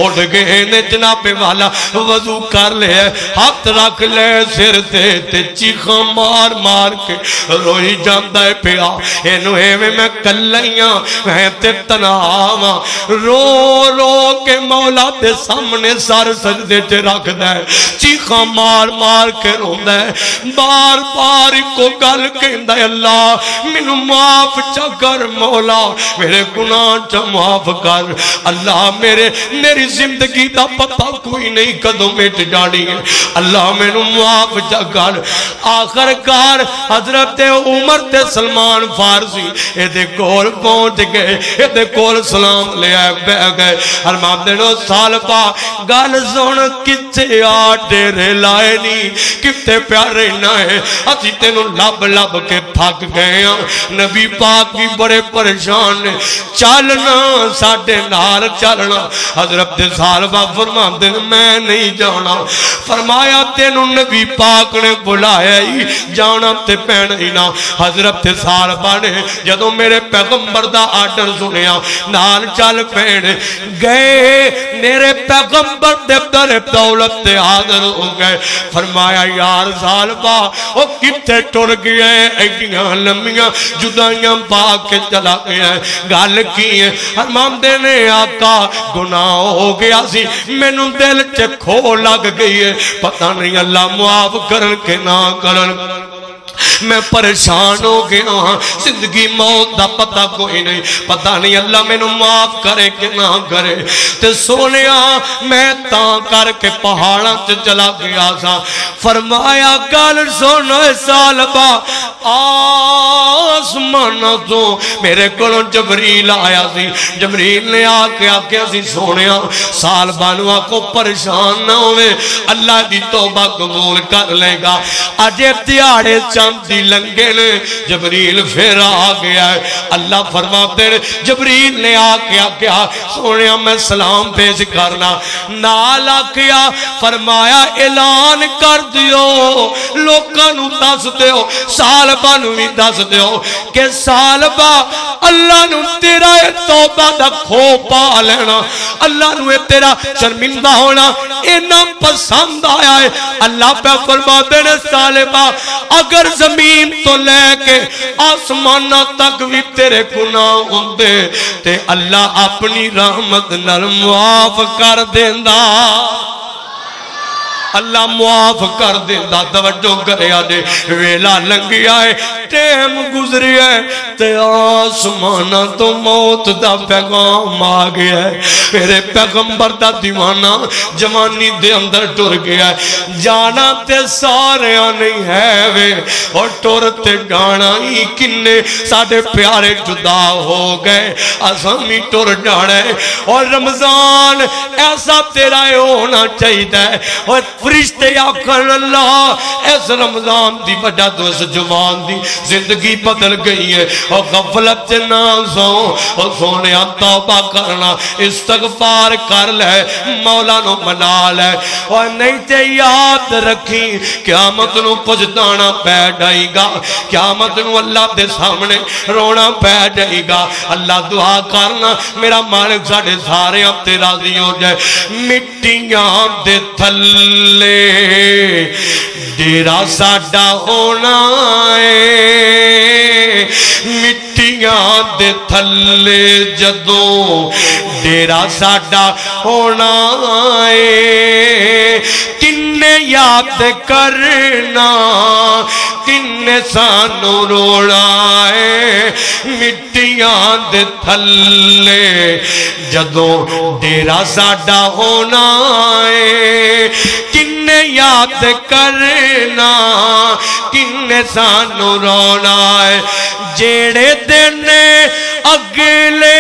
उठ गए ने जनाबे वाला वजू कर लिया, हाथ रख ले सिर ते ते चीखा मार मार के रोई जाता है पिया। इनू एवें मैं कल्ला ही हां, मैं ते तन्हा वां। रो रो के मौला दे सामने सर सजदे च रखदा है, चीखा मार मार के रोंदा है, बार बार इको गल कहंदा है अल्लाह मैनू माफ चा कर, मौला मेरे गुनाह च माफ कर। अल्लाह मेरे मेरी जिंदगी दा पता कोई नहीं कदों मिट जानी है, अल्लाह मैनू माफ चा कर। आखिरकार हजरत उमर ते सलमान फारसी एदे कोल पहुंच गए, एदे कोल सलाम ले आए बह गए। फरमाते ने सालबा गल सुन किथे आ डेरे लाए नी, किथे प्यारे ना है, असी तेनू लभ लभ के थक गए हां, नबी पाक भी बड़े परेशान ने, चलना साडे नाल चलना। हजरत सालबा फरमाते ने मैं नहीं जाना। फरमाया तेनू नबी पाक ने बुलाया ही, जाना ते पैना ही ना। हजरत सालबा ने जदों मेरे पैगंबर दा आर्डर सुनिया नाल चल पैण गए, मेरे पैगंबर दे दर दौलत ते हाज़र हो गए। फरमाया यार सालबा ओ किथे टुर गए, एडियां लंबियां जुदाइयां पा के चला गया, गल की है? फरमांदे ने आका गुनाह हो गया सी, मैनू दिल च खो लग गई है, पता नहीं अल्लाह मुआफ करन के ना करन। मैं परेशान हो गया हाँ, जिंदगी मौत का पता कोई नहीं, पता नहीं अल्लाह मैनू माफ करे कि ना करे। ते सोने मैं ता करके पहाड़ा च चला गया सा। फरमाया गल सुन सालबा, आसमान तो मेरे को जबरील आया सी, जबरील ने आके आख्या सी सोने सालबा नू आखो परेशान ना होवे, अल्लाह दी तौबा कबूल कर लेगा। अजे दिहाड़े चांदी लंघे ने जबरील फिर आ गया है। अल्लाह फरमाते ने जबरील ने आके आख्या सोने मैं सलाम पेश करना नाल आख्या, फरमाया ऐलान कर दियो लोकां नू दस दियो सालबा नू भी दस दियो कि सालबा अल्लाह नू तेरा तौबा दा खो पा लेना, अल्लाह नू तेरा शर्मिंदा होना इना पसंद आया है। अल्लाह पे फरमाते ने सालबा अगर जमीन तो लेके आसमान तक भी तेरे गुनाह होंदे ते अल्लाह अपनी रहमत नाल माफ कर देंदा, अल्लाह मुआफ कर देता। तवज्जो करे जे वेला लंघिया है, टाइम गुजरिया है ते आसमान तो मौत दा पैगाम आ गया है। मेरे पैगंबर दा दीवाना जवानी दे अंदर टुर गया है। जाना ते सारे नहीं है वे और टुर ते जाना ही किन्ने, साडे प्यारे जुदा हो गए असां भी टुर जाना है। और रमजान ऐसा तेरा होना चाहिए है और फरिश्ते आखन अल्लाह इस रमजान की वजह तो इस जवान की जिंदगी बदल गई है और गफलत च ना सो और सोने तौबा करना इस्तगफार कर ले, मौला नु मना ले और नहीं ते याद रखी क्यामत नु पछताना पै जाएगा, क्यामत नु अल्लाह के सामने रोना पै जाएगा। अल्लाह दुआ करना मेरा मालिक साढ़े सारे हफ्ते राजी हो जाए। मिट्टियां दे थल्ले डेरा साडा होना है, मिट्टियां दे थल्ले जदों डेरा साडा होना है। किन्ने याद करना किन्ने सानू रोना है, मिट्टियां दे थल्ले जदों डेरा साडा होना है। किन्ने याद करना किन्ने सानू रोना है, जेड़े दिन अगले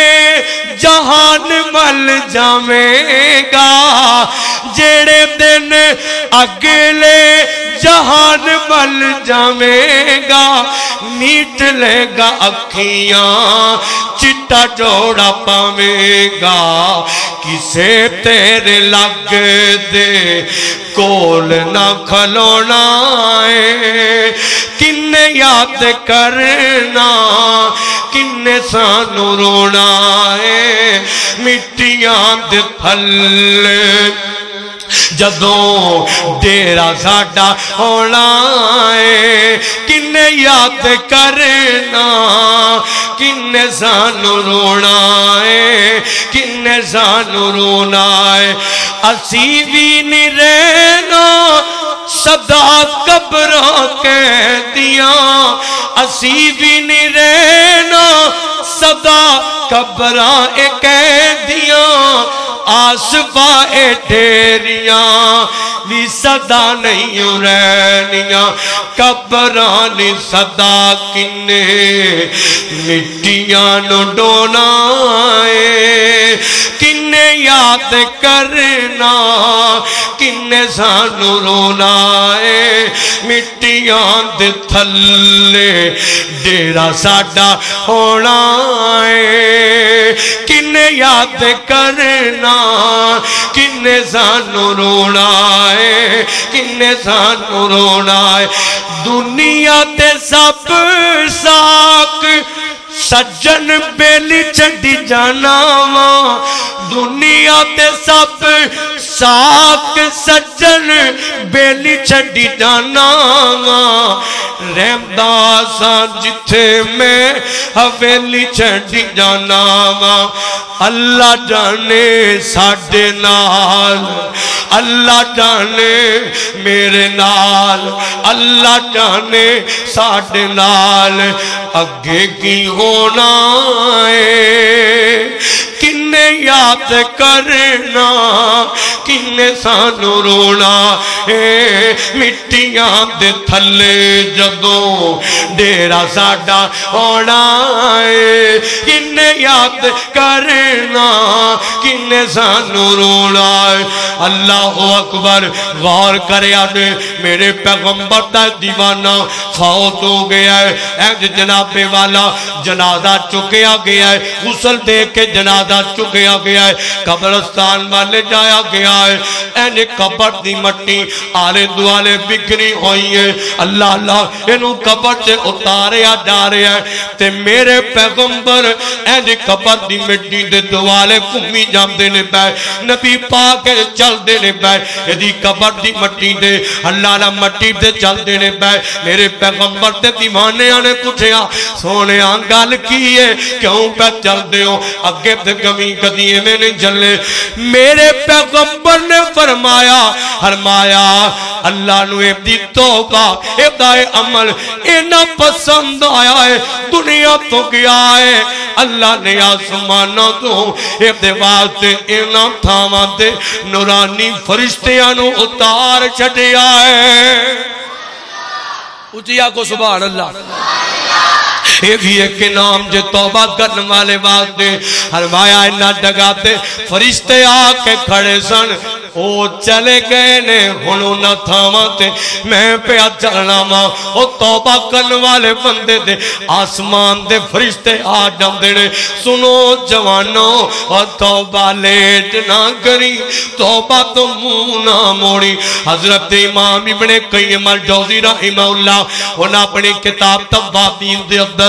जहान मल जावेगा, जेड़े दिन अगले जहान मल जावेगा, मीट लेगा अखियां चिट्टा जोड़ा पावेगा, किसे तेरे लग दे कोल ना खलोना है। किन्ने याद करना किन्ने सानू रोना है, मिट्टियां दे थल्ले जदों डेरा साडा होना है। किन्ने याद करना किन्ने सानू रोना है, किन्ने सानू रोना है। असी भी नहीं रहना सदा कब्रों के दिया, असी भी नहीं रहना सदा कब्रां के दिया, आसपा ए डेरिया भी सदा नहीं रहनिया, कब्रां ने सदा किन्ने मिट्टियां नू डोना है। किन्ने याद करना किन्ने सानू रोना है, मिट्टियां दे थल्ले डेरा साडा होना है। किन्ने याद करना किन्ने सानू रोना है, किन्ने सानू रोना है। दुनिया ते सब साक सज्जन बेली छड्डी जाना वा, दुनिया ते सब साख सज्जन बेली छड़ी जाना रहंदा सा जिथे मैं हवेली छड़ी जाना वा अल्लाह जाने साडे नाल अल्लाह जाने मेरे नाल अल्लाह जाने साडे नाल अगे की होना है किन्ने याद करना किन्ने सानू रोना ए मिट्टियां दे थल्ले जदों डेरा साडा होना ए किन्ने याद करना किन्ने सानू रोना अल्लाह अकबर। गौर करया ने मेरे पैगंबर दा दीवाना फौत हो गया है ए जनाबे वाला जनाजा चुकया गया है गुसल दे के जनाजा चुकया गया है कब्रस्तान वाले जाया गया है एने कब्र दी मट्टी आले दुआले बिखरी हुई है अल्लाह अल्लाह इनू कब्र से उतारिया जा रहा है ते मेरे पैगंबर एने कब्र दी मिट्टी दे दुआले घूमी जांदे ने पै नबी पाक चलदे ने पै एदी कब्र दी मट्टी दे अल्लाह दा मट्टी ते चलदे ने पै मेरे पैगंबर ते दीवानियां ने पूछया सोहणिया गल की है क्यों पै चलदे हो अगे कमी कदी एवें नहीं चले। मेरे पैगंबर ने फरमाया फरमाया अल्लाह नूं इहदी तौबा इहदा अमल इन्ना पसंद आया है दुनिया तो गया है अल्लाह ने आसमानों तो इहदे वास्ते इन्ना थावां ते नूरानी फरिश्तियां नूं उतार छड्या है उच्ची आखो सुभान अल्लाह। एक नाम जो तौबा करने वाले वास्ते फरमाया इन्ना जगह ते फरिश्ते आके खड़े सन ओ चले गए ने हुण उन्हां थावां ते मैं पिया चलना वा ओ तौबा करन वाले बंदे दे आसमान दे फरिश्ते आ जांदे ने। सुनो जवानो ओ तौबा लेट ना करी तौबा तो मुंह ना मोड़ी। हजरत इमाम इब्ने कय्यम अल-जौज़ी रहमहुल्लाह उन्हें अपनी किताब तवाबीन दे अंदर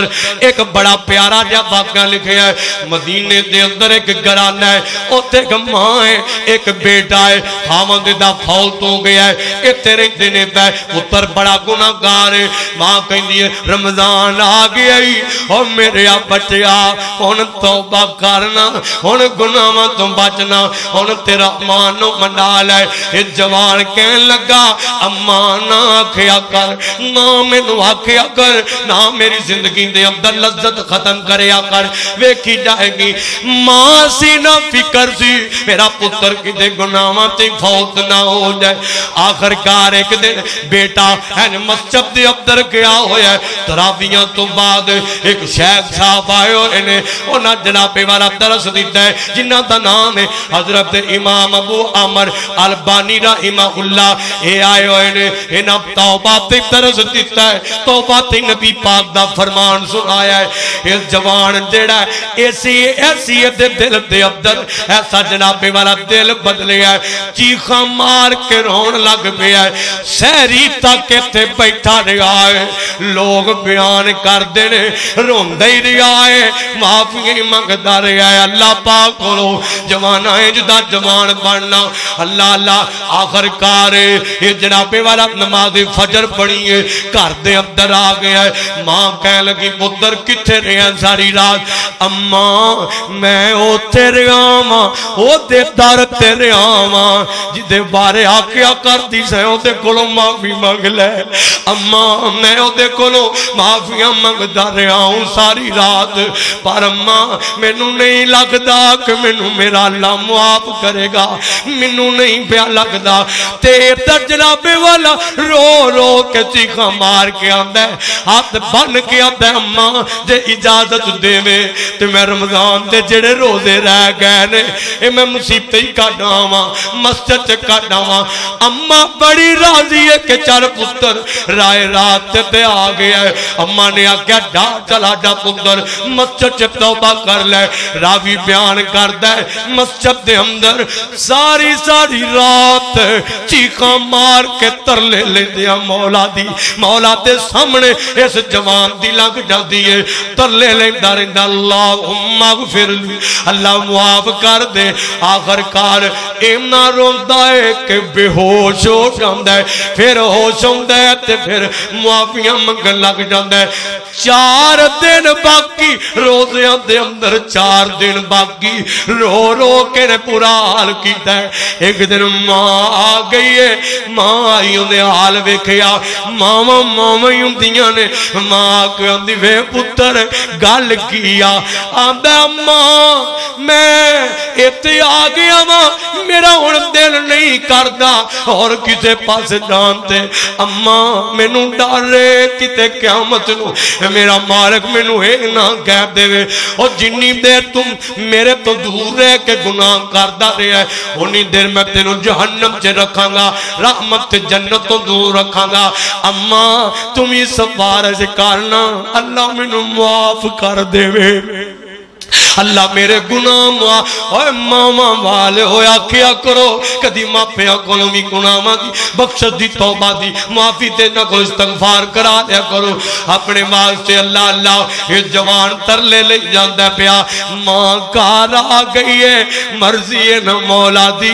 एक बड़ा प्यारा जिहा वाक़िआ लिखिआ है। मदीने दे अंदर एक घराना है उत्थे इक मां है एक बेटा जवान कहन लगा अम्मा ना आखिया कर ना मैनू आखिया कर ना मेरी जिंदगी दे अंदर लज्जत खत्म करिया कर वेखी जाएगी। मां सी ना फिकर सी मेरा पुत्र किते गुनाह ते फौत ना हो जाए। आखिरकार एक दिन बेटा मस्जिद दे अंदर गया होया तरावियां तो बाद एक शेख साहब आए और उन्हें जनाबे वाला तरस दिता है जिन्हां दा नाम है हजरत इमाम अबू आमर अलबानी रहमहुल्लाह ए आए होए ने इन्हां तौबा ते तरस दिता है तौबा ते नबी पाक दा फरमान सुनाया है। इस जवान जेड़ा ऐसी ऐसी दे दिल दे अंदर ऐसा जनाबे वाला दिल बदलिया चीखा मार के रोन लग पिया शहरी तक इत्थे बैठा रहा है लोग बयान करदे ने रोंदा ही रहा है माफी मंगदा रहा है। अल्लाह पाक कोलो जवाना इंज दा जवान बनना अल्लाह अल्लाह। आखिरकार ये जनाबे वाला नमाज फजर पढ़ी है घर दे अंदर आ गया है। मां कहन लगी पुत्र किथे रहा सारी रात अम्मा मैं ओथे रहा मां ओदे दर ते रहा मां जिदे बारे आखिया करती से ओदे कोलों माफी मंग ले अम्मा मैं ओदे कोलों माफिया मंगदा रहा हूं सारी रात पर अम्मा मैनू नहीं लगदा कि मैनू मेरा अल्लाह मुआफ करेगा मैनू नहीं पिया लगदा। ते जनाबे वाला रो रो के चीखा मार के आंदा है हाथ बन के आंदा है अम्मा जे इजाजत देवे ते मैं रमजान दे जेड़े रोजे रह गए ने ए मैं मुसीबत ही काटां मस्जिद कटावा। अम्मा बड़ी राजी है कि चल पुत्र राय रात पे आ गया। अम्मा ने आख्या डा चला डा पुत्र मस्जिद तौबा कर ले। रावी बयान करता है मस्जिद के अंदर सारी सारी रात चीखा मार के तरले लेंदिया मौला दी मौला दे सामने इस जवान दी लंघ जाती है। तरले लेंदा रहिंदा अल्लाहुम्मा गफिरली अल्लाह मुआफ कर दे। आखिरकार इन्ना रोंदा है कि बेहोश हो जाता है, फिर होश आंदा है ते फिर मुआफियां मंगन लग जाता है। चार दिन बाकी रोज़ियां दे अंदर चार दिन बाकी रो रो के ने पूरा हाल कीता है। एक दिन मां आ गई है, मां आई उहदे हाल वेखिया मावा मावा ही होंदियां ने। मां कहंदी वे पुत्र गल की आ? आंदा मां मैं इत्थे आ गया वां, मेरा हुण दिल नहीं करदा और किसे पासे जाण ते। अम्मा मैनू डर है किते क्यामत नूं मेरा मालिक मैनू इह ना कह देवे। और जिन्नी देर तुम मेरे तो दूर रह के गुनाह करदा रहा उन्नी देर मैं तेनू जहन्नम च रखांगा, रहमत जन्नत तो दूर रखांगा। अम्मा तुम ही सिफारिश करना अल्लाह मैनू माफ कर देवे, अल्लाह मेरे गुनाह मां मामा वाले होया क्या करो। कदी मापिया को भी गुनाहां दी बख्शत दी तौबा दी माफी ते ना कोई इस्तगफार करा दिया करो अपने वास्ते। अल्लाह अल्लाह ये जवान तरले ले जांदा पिया। मां घर आ गई है, मर्जी है ना मौला दी।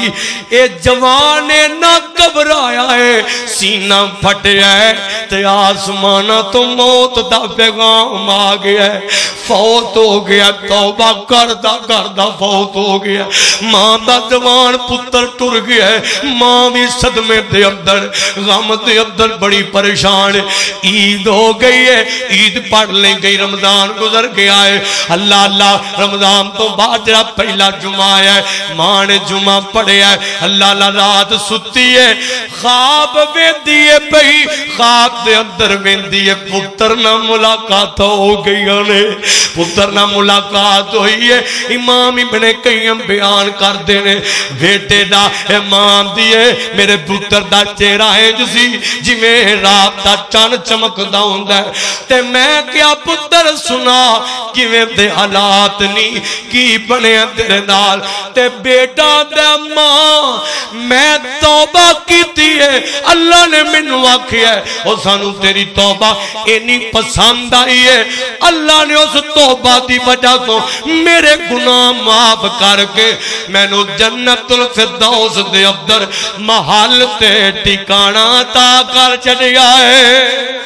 ये जवान ने ना घबराया है, सीना फटिया है ते आसमाना तो मौत दा पैगाम आ गया है। फौत हो गया तौबा करदा करदा फौत हो गया। मां दा जवान पुत्र टुर गया है, मां भी सदमे दे अंदर गम दे अंदर बड़ी परेशान। ईद हो गई है, ईद पढ़ ले गई, रमजान गुजर गया है। अल्लाह अल्लाह रमजान तो बाद जरा पहला जुमा आया है, मां ने जुमा पढ़िया है। अल्लाह अल्लाह रात सुती है, खाब वेंदी है पई, खाब दे अंदर वेंदी है पुत्र ना मुलाकात हो गई ने, पुत्र ना मुलाकात हुई है। इमाम इब्ने कय्यम बयान करते हैं बेटे दा इमाम दिए मेरे पुत्र दा चेहरा है जिसी जिवें रात दा चन्न चमकदा हुंदा है। ते मैं क्या पुत्र सुना किवें दे हालात नहीं की बनिया तेरे नाल? ते बेटा दा मां मैं तौबा कीती है, अल्लाह ने मैनू आखिया और सानू तेरी तौबा इन्नी पसंद आई है, अल्लाह ने उस तौबा दी वजह तो मेरे गुनाह माफ करके मैनू जन्नतुल फिरदौस दे अंदर महल ते ठिकाना ता कर छड्या है।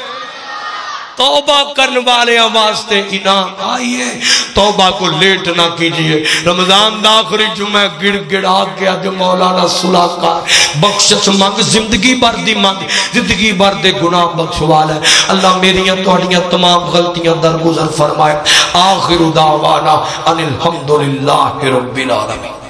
तौबा करने वाले वास्ते इनाम आई है। तौबा को लेट ना कीजिए। रमजान दा आखिरी जुमा गिड़ गिड़ा के अज मौलाना सुलह कर बख्शिश मंग, जिंदगी भर दी मंग, जिंदगी भर दे गुनाह बख्शवा ले। अल्लाह मेरियां तुहाडियां तमाम गलतियां दरगुजर फरमाए। आखिर दावाना अनिल हम्दुलिल्लाह रब्बिल आलमीन।